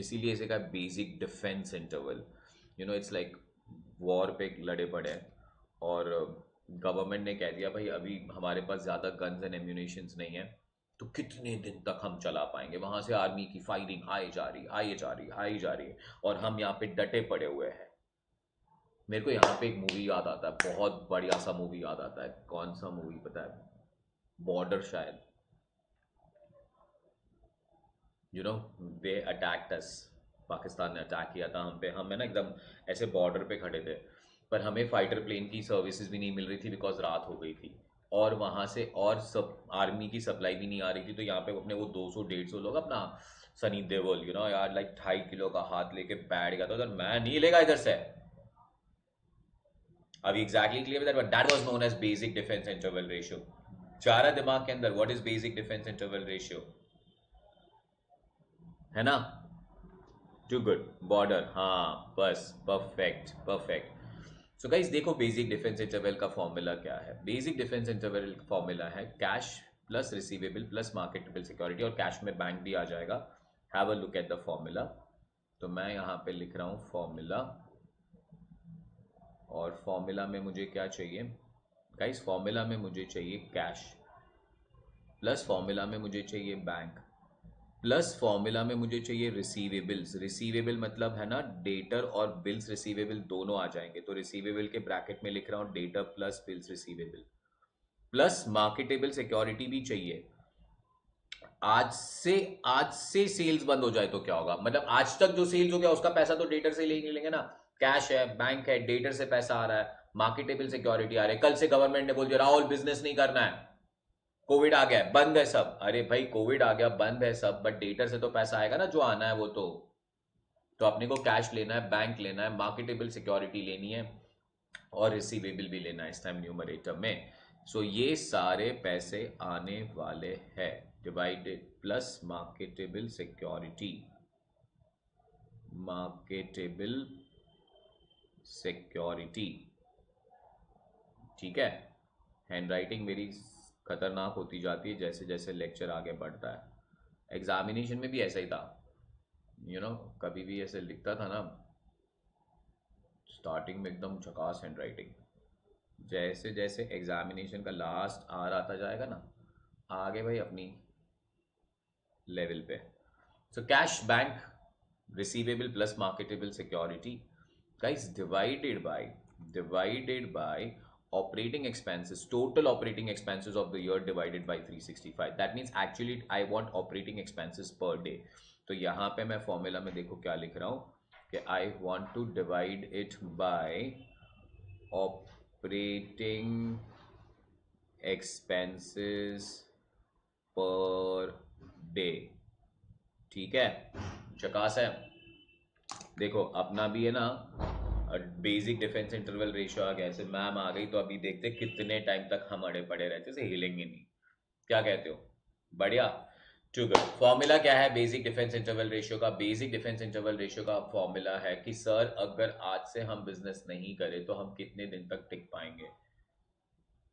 इसीलिए इसे कहा basic defence interval. You know it's like war पे लड़े पड़े हैं और गवर्नमेंट ने कह दिया भाई अभी हमारे पास ज़्यादा गन्स एंड एम्यूनेशंस नहीं है, तो कितने दिन तक हम चला पाएंगे। वहां से आर्मी की फायरिंग आई जा रही आई जा रही आई जा रही है और हम यहाँ पे डटे पड़े हुए हैं। मेरे को यहाँ पे एक मूवी याद आता है, बहुत बढ़िया सा मूवी याद आता है। कौन सा मूवी पता है? बॉर्डर शायद। You know they attacked us, Pakistan ने अटैक किया था हम पे। हम है ना एकदम ऐसे बॉर्डर पे खड़े थे, पर हमें फाइटर प्लेन की सर्विसेज भी नहीं मिल रही थी बिकॉज रात हो गई थी और वहाँ से और सब आर्मी की सप्लाई भी नहीं आ रही थी। तो यहाँ पे अपने वो दो सौ डेढ़ सौ लोग अपना सनी देओल यू नो यार लाइक ढाई किलो का हाथ लेके बैठ गया था उधर, मैं नहीं लेगा इधर से। अभी exactly clear but that was known as basic defence interval ratio. जा रहा दिमाग के अंदर what is basic defence interval ratio, है ना? Too good. बॉर्डर, हाँ बस, परफेक्ट परफेक्ट। सो गाइस देखो बेसिक डिफेंस इंटरवल का फॉर्मूला क्या है। बेसिक डिफेंस इंटरवल का फॉर्मूला है cash plus receivable plus marketable security, और कैश में बैंक भी आ जाएगा। Have a look at the formula. तो मैं यहाँ पे लिख रहा हूँ फॉर्मूला, और फॉर्मूला में मुझे क्या चाहिए गाइस? फॉर्मूला में मुझे चाहिए कैश, प्लस फॉर्मूला में मुझे चाहिए बैंक, प्लस फॉर्मूला में मुझे चाहिए रिसीवेबल्स। रिसीवेबल मतलब है ना डेटर और बिल्स रिसीवेबल दोनों आ जाएंगे, तो रिसीवेबल के ब्रैकेट में लिख रहा हूँ debtor plus bills receivable, plus marketable security भी चाहिए। आज से आज से सेल्स बंद हो जाए तो क्या होगा? मतलब आज तक जो सेल्स हो गया उसका पैसा तो डेटर से लेंगे लेंगे ना। कैश है, बैंक है, डेटर से पैसा आ रहा है, मार्केटेबल सिक्योरिटी आ रहा है। कल से गवर्नमेंट ने बोल दिया राहुल बिजनेस नहीं करना है, कोविड आ गया बंद है सब। अरे भाई कोविड आ गया बंद है सब, बट डेटर से तो पैसा आएगा ना जो आना है वो। तो तो अपने को कैश लेना है, बैंक लेना है, मार्केटेबल सिक्योरिटी लेनी है और रिसीवेबल भी लेना है इस टाइम न्यूमरेटर में। सो so, ये सारे पैसे आने वाले हैं divided plus marketable security, marketable security. ठीक है, हैंड राइटिंग मेरी खतरनाक होती जाती है जैसे जैसे लेक्चर आगे बढ़ता है। एग्जामिनेशन में भी ऐसा ही था, यू नो कभी भी ऐसे लिखता था ना स्टार्टिंग में एकदम झकास हैंड राइटिंग, जैसे जैसे एग्जामिनेशन का लास्ट आर आता जाएगा ना आगे भाई अपनी लेवल पे। So cash, bank, receivable plus marketable security, guys, divided by divided by operating expenses, total operating expenses of the year divided by three sixty-five. That means actually I want operating expenses per day. तो यहाँ पे मैं formula में देखो क्या लिख रहा हूँ कि I want to divide it by operating expenses per day. ठीक है, चकास है, देखो अपना भी है ना बेसिक डिफरेंस इंटरवल रेशियो आ गया. ऐसे मैम आ गई तो अभी देखते कितने टाइम तक हम अड़े पड़े रहते से हिलेंगे नहीं. क्या कहते हो? बढ़िया, ठीक है. फॉर्मूला क्या है बेसिक डिफरेंस इंटरवल रेशियो का? बेसिक डिफरेंस इंटरवल रेशियो का फॉर्मूला है कि सर अगर आज से हम बिजनेस नहीं करें तो हम कितने दिन तक टिक पाएंगे.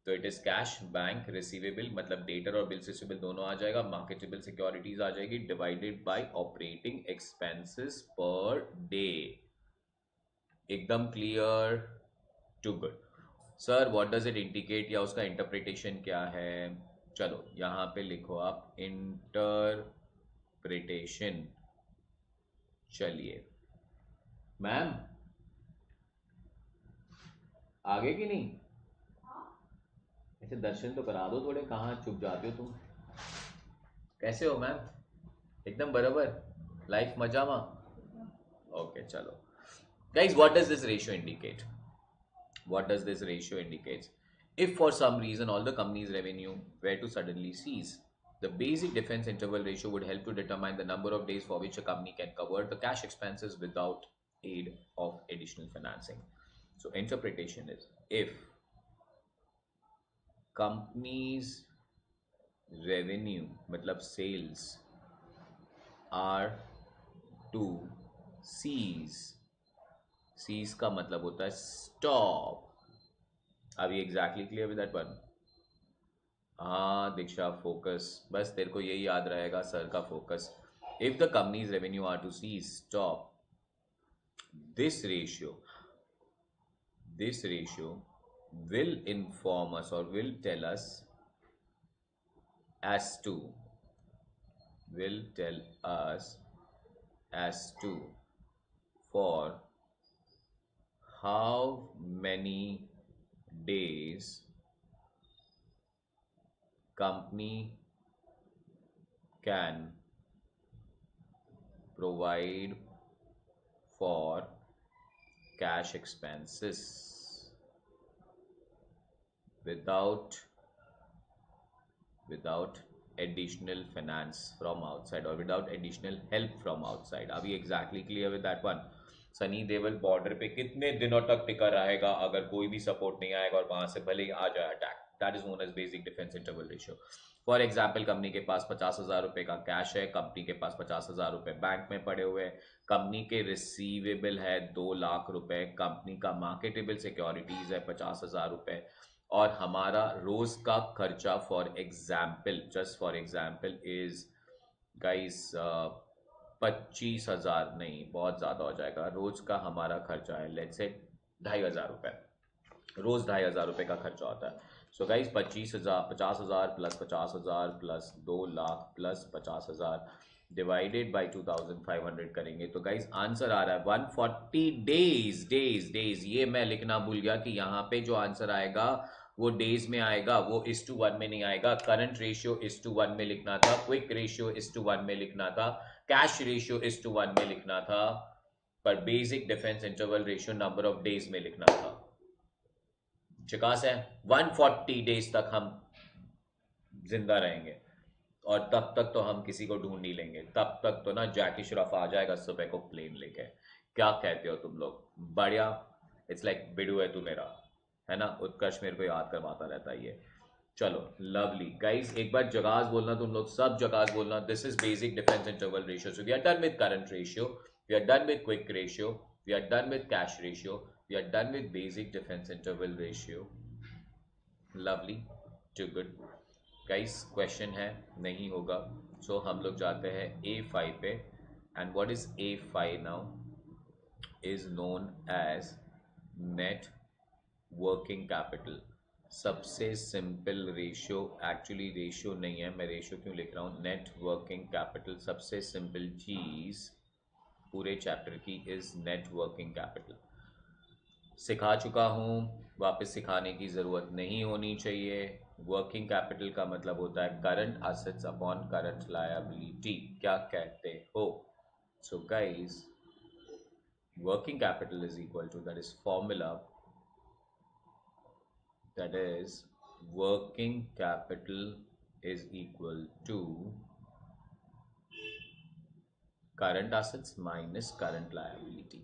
तो it is cash, bank, receivable मतलब डेटर और बिल्स रिसीवेबल दोनों आ जाएगा, मार्केटेबल सिक्योरिटीज आ जाएगी, divided by operating expenses per day. एकदम clear, too good. Sir what does it indicate, या उसका इंटरप्रिटेशन क्या है? चलो यहाँ पे लिखो आप इंटरप्रिटेशन. चलिए मैम आगे कि नहीं, ऐसे दर्शन तो करा दो थोड़े, कहाँ चुप जाते हो तुम. कैसे हो मैम? एकदम बराबर, लाइफ मजा माँ. ओके चलो guys, what does this ratio indicate? What does this ratio indicates? If for some reason all the company's revenue were to suddenly cease, the basic difference interval ratio would help to determine the number of days for which a company can cover the cash expenses without aid of additional financing. So interpretation is, if company's revenue matlab sales are to cease, cease का मतलब होता है stop. अभी exactly clear with that one? हाँ Diksha, focus, बस तेरे को यही याद रहेगा सर का focus. If the company's revenue are to cease stop, this ratio this ratio will inform us और will tell us as to will tell us as to for how many days company can provide for cash expenses without without additional finance from outside or without additional help from outside. Are we exactly clear with that one? Sunny Deol border पे कितने दिनों तक टिका रहेगा अगर कोई भी support नहीं आएगा और वहां से भले ही आ जाए attack. That is known as basic defence interval ratio. For example company के पास पचास हजार रुपए का कैश है, कंपनी के पास पचास हजार रुपए बैंक में पड़े हुए हैं, कंपनी के रिसीवेबल है दो लाख रुपए, कंपनी का मार्केटेबल सिक्योरिटीज है पचास हजार रुपए, और हमारा रोज का खर्चा for example, just for example is guys पच्चीस हजार नहीं बहुत ज्यादा हो जाएगा, रोज का हमारा खर्चा है लेट्स से ढाई हजार रुपये, रोज ढाई हजार रुपये का खर्चा होता है. सो गाइज पच्चीस हजार पचास हजार प्लस पचास हजार प्लस दो लाख प्लस पचास हजार divided by two thousand five hundred करेंगे तो गाइज आंसर आ रहा है one forty days days days ये मैं लिखना भूल गया कि यहाँ पे जो आंसर आएगा वो डेज में आएगा, वो इस टू वन में नहीं आएगा. Current ratio is to one में लिखना था, quick ratio is to one में लिखना था, cash ratio is to one में लिखना था, पर basic difference interval ratio number of days में लिखना था. चकास है? एक सौ चालीस डेज तक हम जिंदा रहेंगे और तब तक तो हम किसी को ढूंढ ही लेंगे, तब तक तो ना जैकी श्रॉफ आ जाएगा सुबह को प्लेन लेके. क्या कहते हो तुम लोग? बढ़िया, इट्स लाइक बिडू है तू मेरा, है ना उत्कर्ष मेरे को याद करवाता रहता है ये. चलो लवली गाइज, एक बार जगाज बोलना तुम लोग, सब जगाज बोलना. This is basic difference interval ratio. So we are done with current ratio, we are done with quick ratio, we are done with cash ratio, we are done with basic difference interval ratio. Lovely, too good guys. Question है नहीं होगा, so so, हम लोग जाते हैं A five पे. And what is A five now is known as net working capital. सबसे simple ratio, actually ratio नहीं है, मैं रेशियो क्यों लिख रहा हूँ, नेट वर्किंग कैपिटल. सबसे सिंपल चीज पूरे चैप्टर की इज नेट वर्किंग कैपिटल. सिखा चुका हूँ, वापस सिखाने की ज़रूरत नहीं होनी चाहिए। वर्किंग कैपिटल का मतलब होता है current assets upon current liability, क्या कहते हो? So guys, working capital is equal to, that is formula, that is working capital is equal to current assets minus current liability.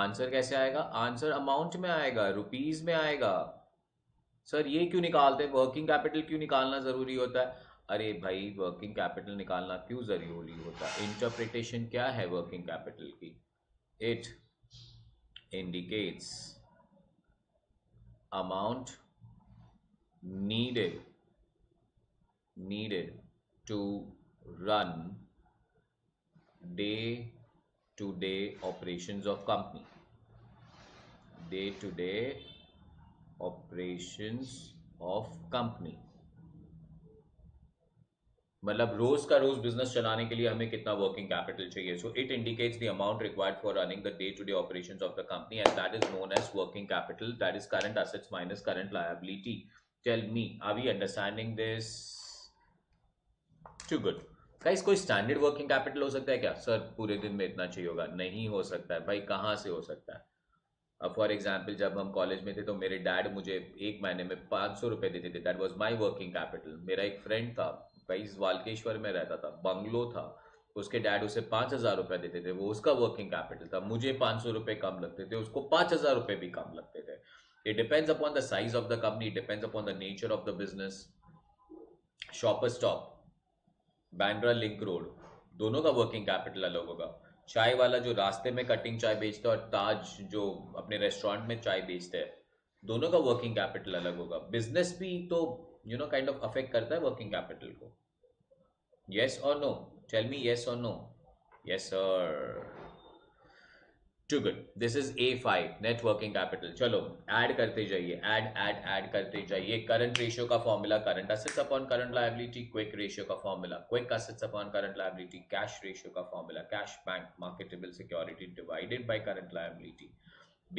Answer कैसे आएगा? आंसर अमाउंट में आएगा, रुपीज में आएगा। Sir ये क्यों निकालते हैं, वर्किंग कैपिटल क्यों निकालना ज़रूरी होता है? अरे भाई, वर्किंग कैपिटल निकालना क्यों ज़रूरी होता है? इंटरप्रिटेशन क्या है वर्किंग कैपिटल की? It indicates amount needed needed to run day to day operations of company, day to day operations of company मतलब रोज का रोज बिजनेस चलाने के लिए हमें कितना वर्किंग कैपिटल चाहिए। So it indicates the amount required for running the day to day operations of the company and that is known as working capital, that is current assets minus current liability. Tell me, are we understanding this? Too good. Guys, कोई standard working capital हो सकता है क्या? Sir पूरे दिन में इतना चाहिए होगा, नहीं हो सकता है भाई, कहाँ से हो सकता है? अब फॉर एग्जाम्पल, जब हम कॉलेज में थे तो मेरे डैड मुझे एक महीने में पाँच सौ रुपये देते थे, that was my working capital. मेरा एक फ्रेंड था, गाइस वालकेश्वर में रहता था, बंगलो था, उसके डैड उसे पाँच हज़ार रुपये देते थे, वो उसका वर्किंग कैपिटल था। मुझे पाँच सौ रुपये कम लगते थे, उसको पाँच हज़ार रुपये भी कम लगते थे। It depends upon the size of the company, depends upon the nature of the business. Shopper Stop, Bandra link road, दोनों का वर्किंग कैपिटल अलग होगा। चाय वाला जो रास्ते में कटिंग चाय बेचता है और ताज जो अपने रेस्टोरेंट में चाय बेचता है, दोनों का वर्किंग कैपिटल अलग होगा। बिजनेस भी तो you know kind of affect करता है वर्किंग कैपिटल को। यस और नो, टेल मी यस और no. Yes sir, too good. This is A five, net working capital. चलो ऐड करते जाइए, ऐड ऐड ऐड करते जाइए। करंट रेशियो का formula current assets upon current liability, quick ratio का formula quick assets upon current liability, cash ratio का formula cash bank marketable security divided by current liability.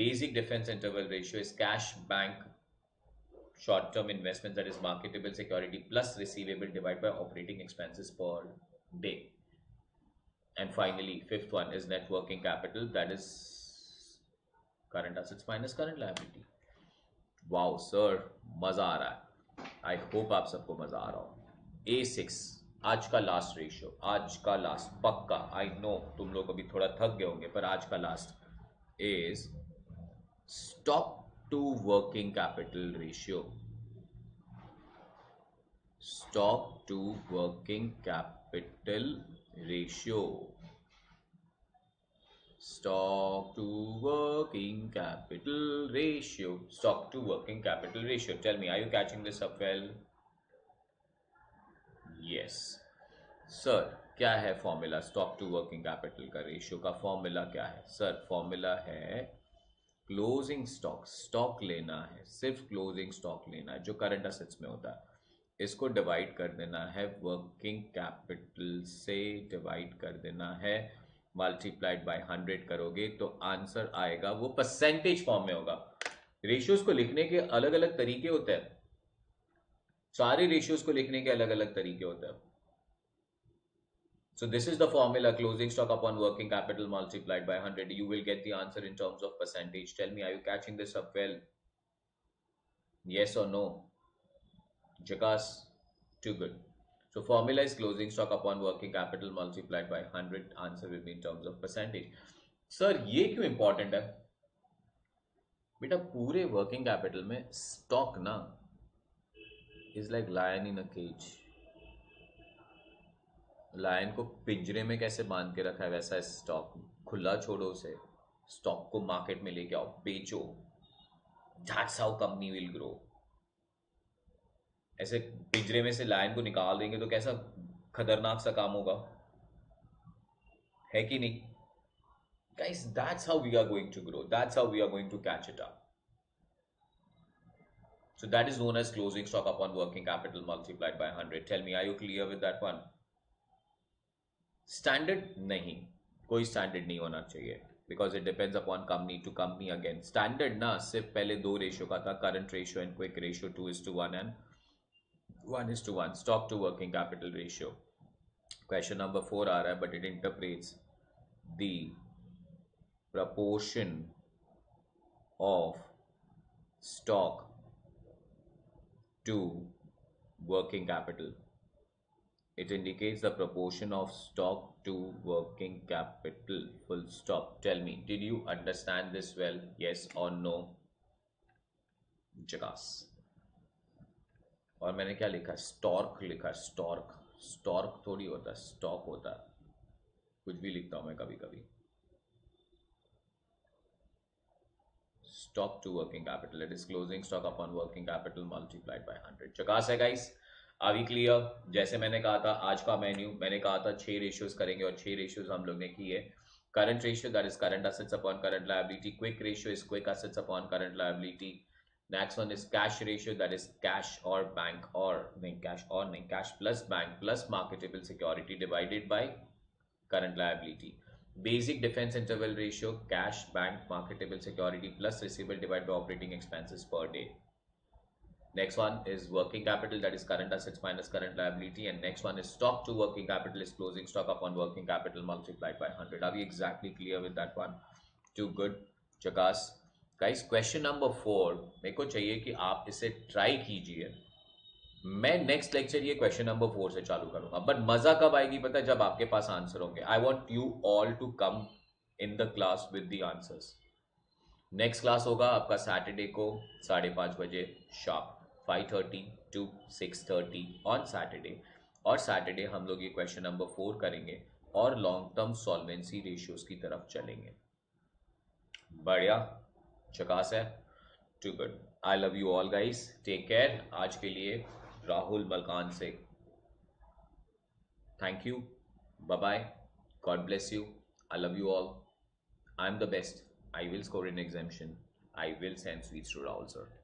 Basic difference interval ratio is cash bank short term investment that is marketable security plus receivable divide by operating expenses per day. And finally, fifth one is net working capital, that is current assets minus current liability. Wow, sir, मज़ा आ रहा है। I hope आप सबको मज़ा आ रहा हो। ए six, आज का लास्ट रेशियो, आज का लास्ट पक्का। I know तुम लोग अभी थोड़ा थक गए होंगे, पर आज का last is stock to working capital ratio, stock to working capital ratio, stock to working capital ratio, stock to working capital ratio. Tell me, are you catching this up well? Yes sir. क्या है formula stock to working capital का? Ratio का formula क्या है sir? Formula है closing stock, stock लेना है, सिर्फ क्लोजिंग स्टॉक लेना है जो करंट असेट्स में होता है, इसको डिवाइड कर देना है वर्किंग कैपिटल से, डिवाइड कर देना है, मल्टीप्लाइड बाय हंड्रेड करोगे तो आंसर आएगा। वो परसेंटेज फॉर्म में होगा। रेशियोज को लिखने के अलग अलग तरीके होते हैं, सारे रेशियोज को लिखने के अलग अलग तरीके होते हैं। So this is the formula, closing stock upon working capital multiplied by hundred, you will get the answer in terms of percentage. Tell me, are you catching this up well? Yes और no? Jakas, too good. So formula is closing stock upon working capital multiplied by hundred. Answer will be in terms of percentage. Sir, ये क्यों important है? बेटा पूरे working capital में stock ना is like lion in a cage. Lion को पिंजरे में कैसे बांध के रखा है वैसा है stock। खुला छोड़ो उसे, stock को market में लेके आओ, बेचो, that's how company will grow. ऐसे पिंजरे में से लायन को निकाल देंगे तो कैसा खतरनाक सा काम होगा, है कि नहीं? Guys, that's how we are going to grow. That's how we are going to catch it up. So that is known as closing stock upon working capital multiplied by hundred. Tell me, are you clear with that one? Standard नहीं, कोई standard नहीं होना चाहिए। because it depends upon company to company again. Standard ना सिर्फ पहले दो ratio का था, current ratio and quick ratio two is to one and one is to one, stock to working capital ratio. Question number four आ रहा है, but it interprets the proportion of stock to working capital. It indicates the proportion of stock to working capital, full stop. Tell me, did you understand this well? Yes or no? Jagaas. और मैंने क्या लिखा? Stock लिखा, stock. Stock थोड़ी होता, stock होता. कुछ भी लिखता हूं मैं कभी कभी. Stock to working capital. It is closing stock upon working capital multiplied by one hundred. Jagaas है guys. अभी क्लियर. जैसे मैंने कहा था आज का मेन्यू, मैंने कहा था छह रेशियोज करेंगे और छह रेशियोज हम लोग ने किए. Current ratio that is current assets upon current liability, quick ratio is quick assets upon current liability, next one is cash ratio that is cash और बैंक और नहीं कैश और नहीं cash plus bank plus marketable security divided by current liability, basic defence interval ratio cash bank marketable security plus receivable divide by operating expenses per day. Next one is working capital, that is current assets minus current liability, and next one is stock to working capital is closing stock upon working capital multiplied by one hundred. Are we exactly clear with that one? Too good, Jagaas. Guys, question number four. मेरे को चाहिए कि आप इसे try कीजिए. मैं next lecture ये question number four से चालू करूँगा. But मजा कब आएगी पता है? जब आपके पास answer होंगे. I want you all to come in the class with the answers. Next class होगा आपका Saturday को साढ़े पाँच बजे sharp. five thirty to six thirty on Saturday. और Saturday हम लोग ये question number four करेंगे और long term solvency ratios की तरफ चलेंगे. बढ़िया, चकास है. Too good. I love you all guys. Take care. आज के लिए राहुल मलकान से thank you. Bye bye. God bless you. I love you all. I am the best. I will score an exemption. I will send sweets to Rahul sir.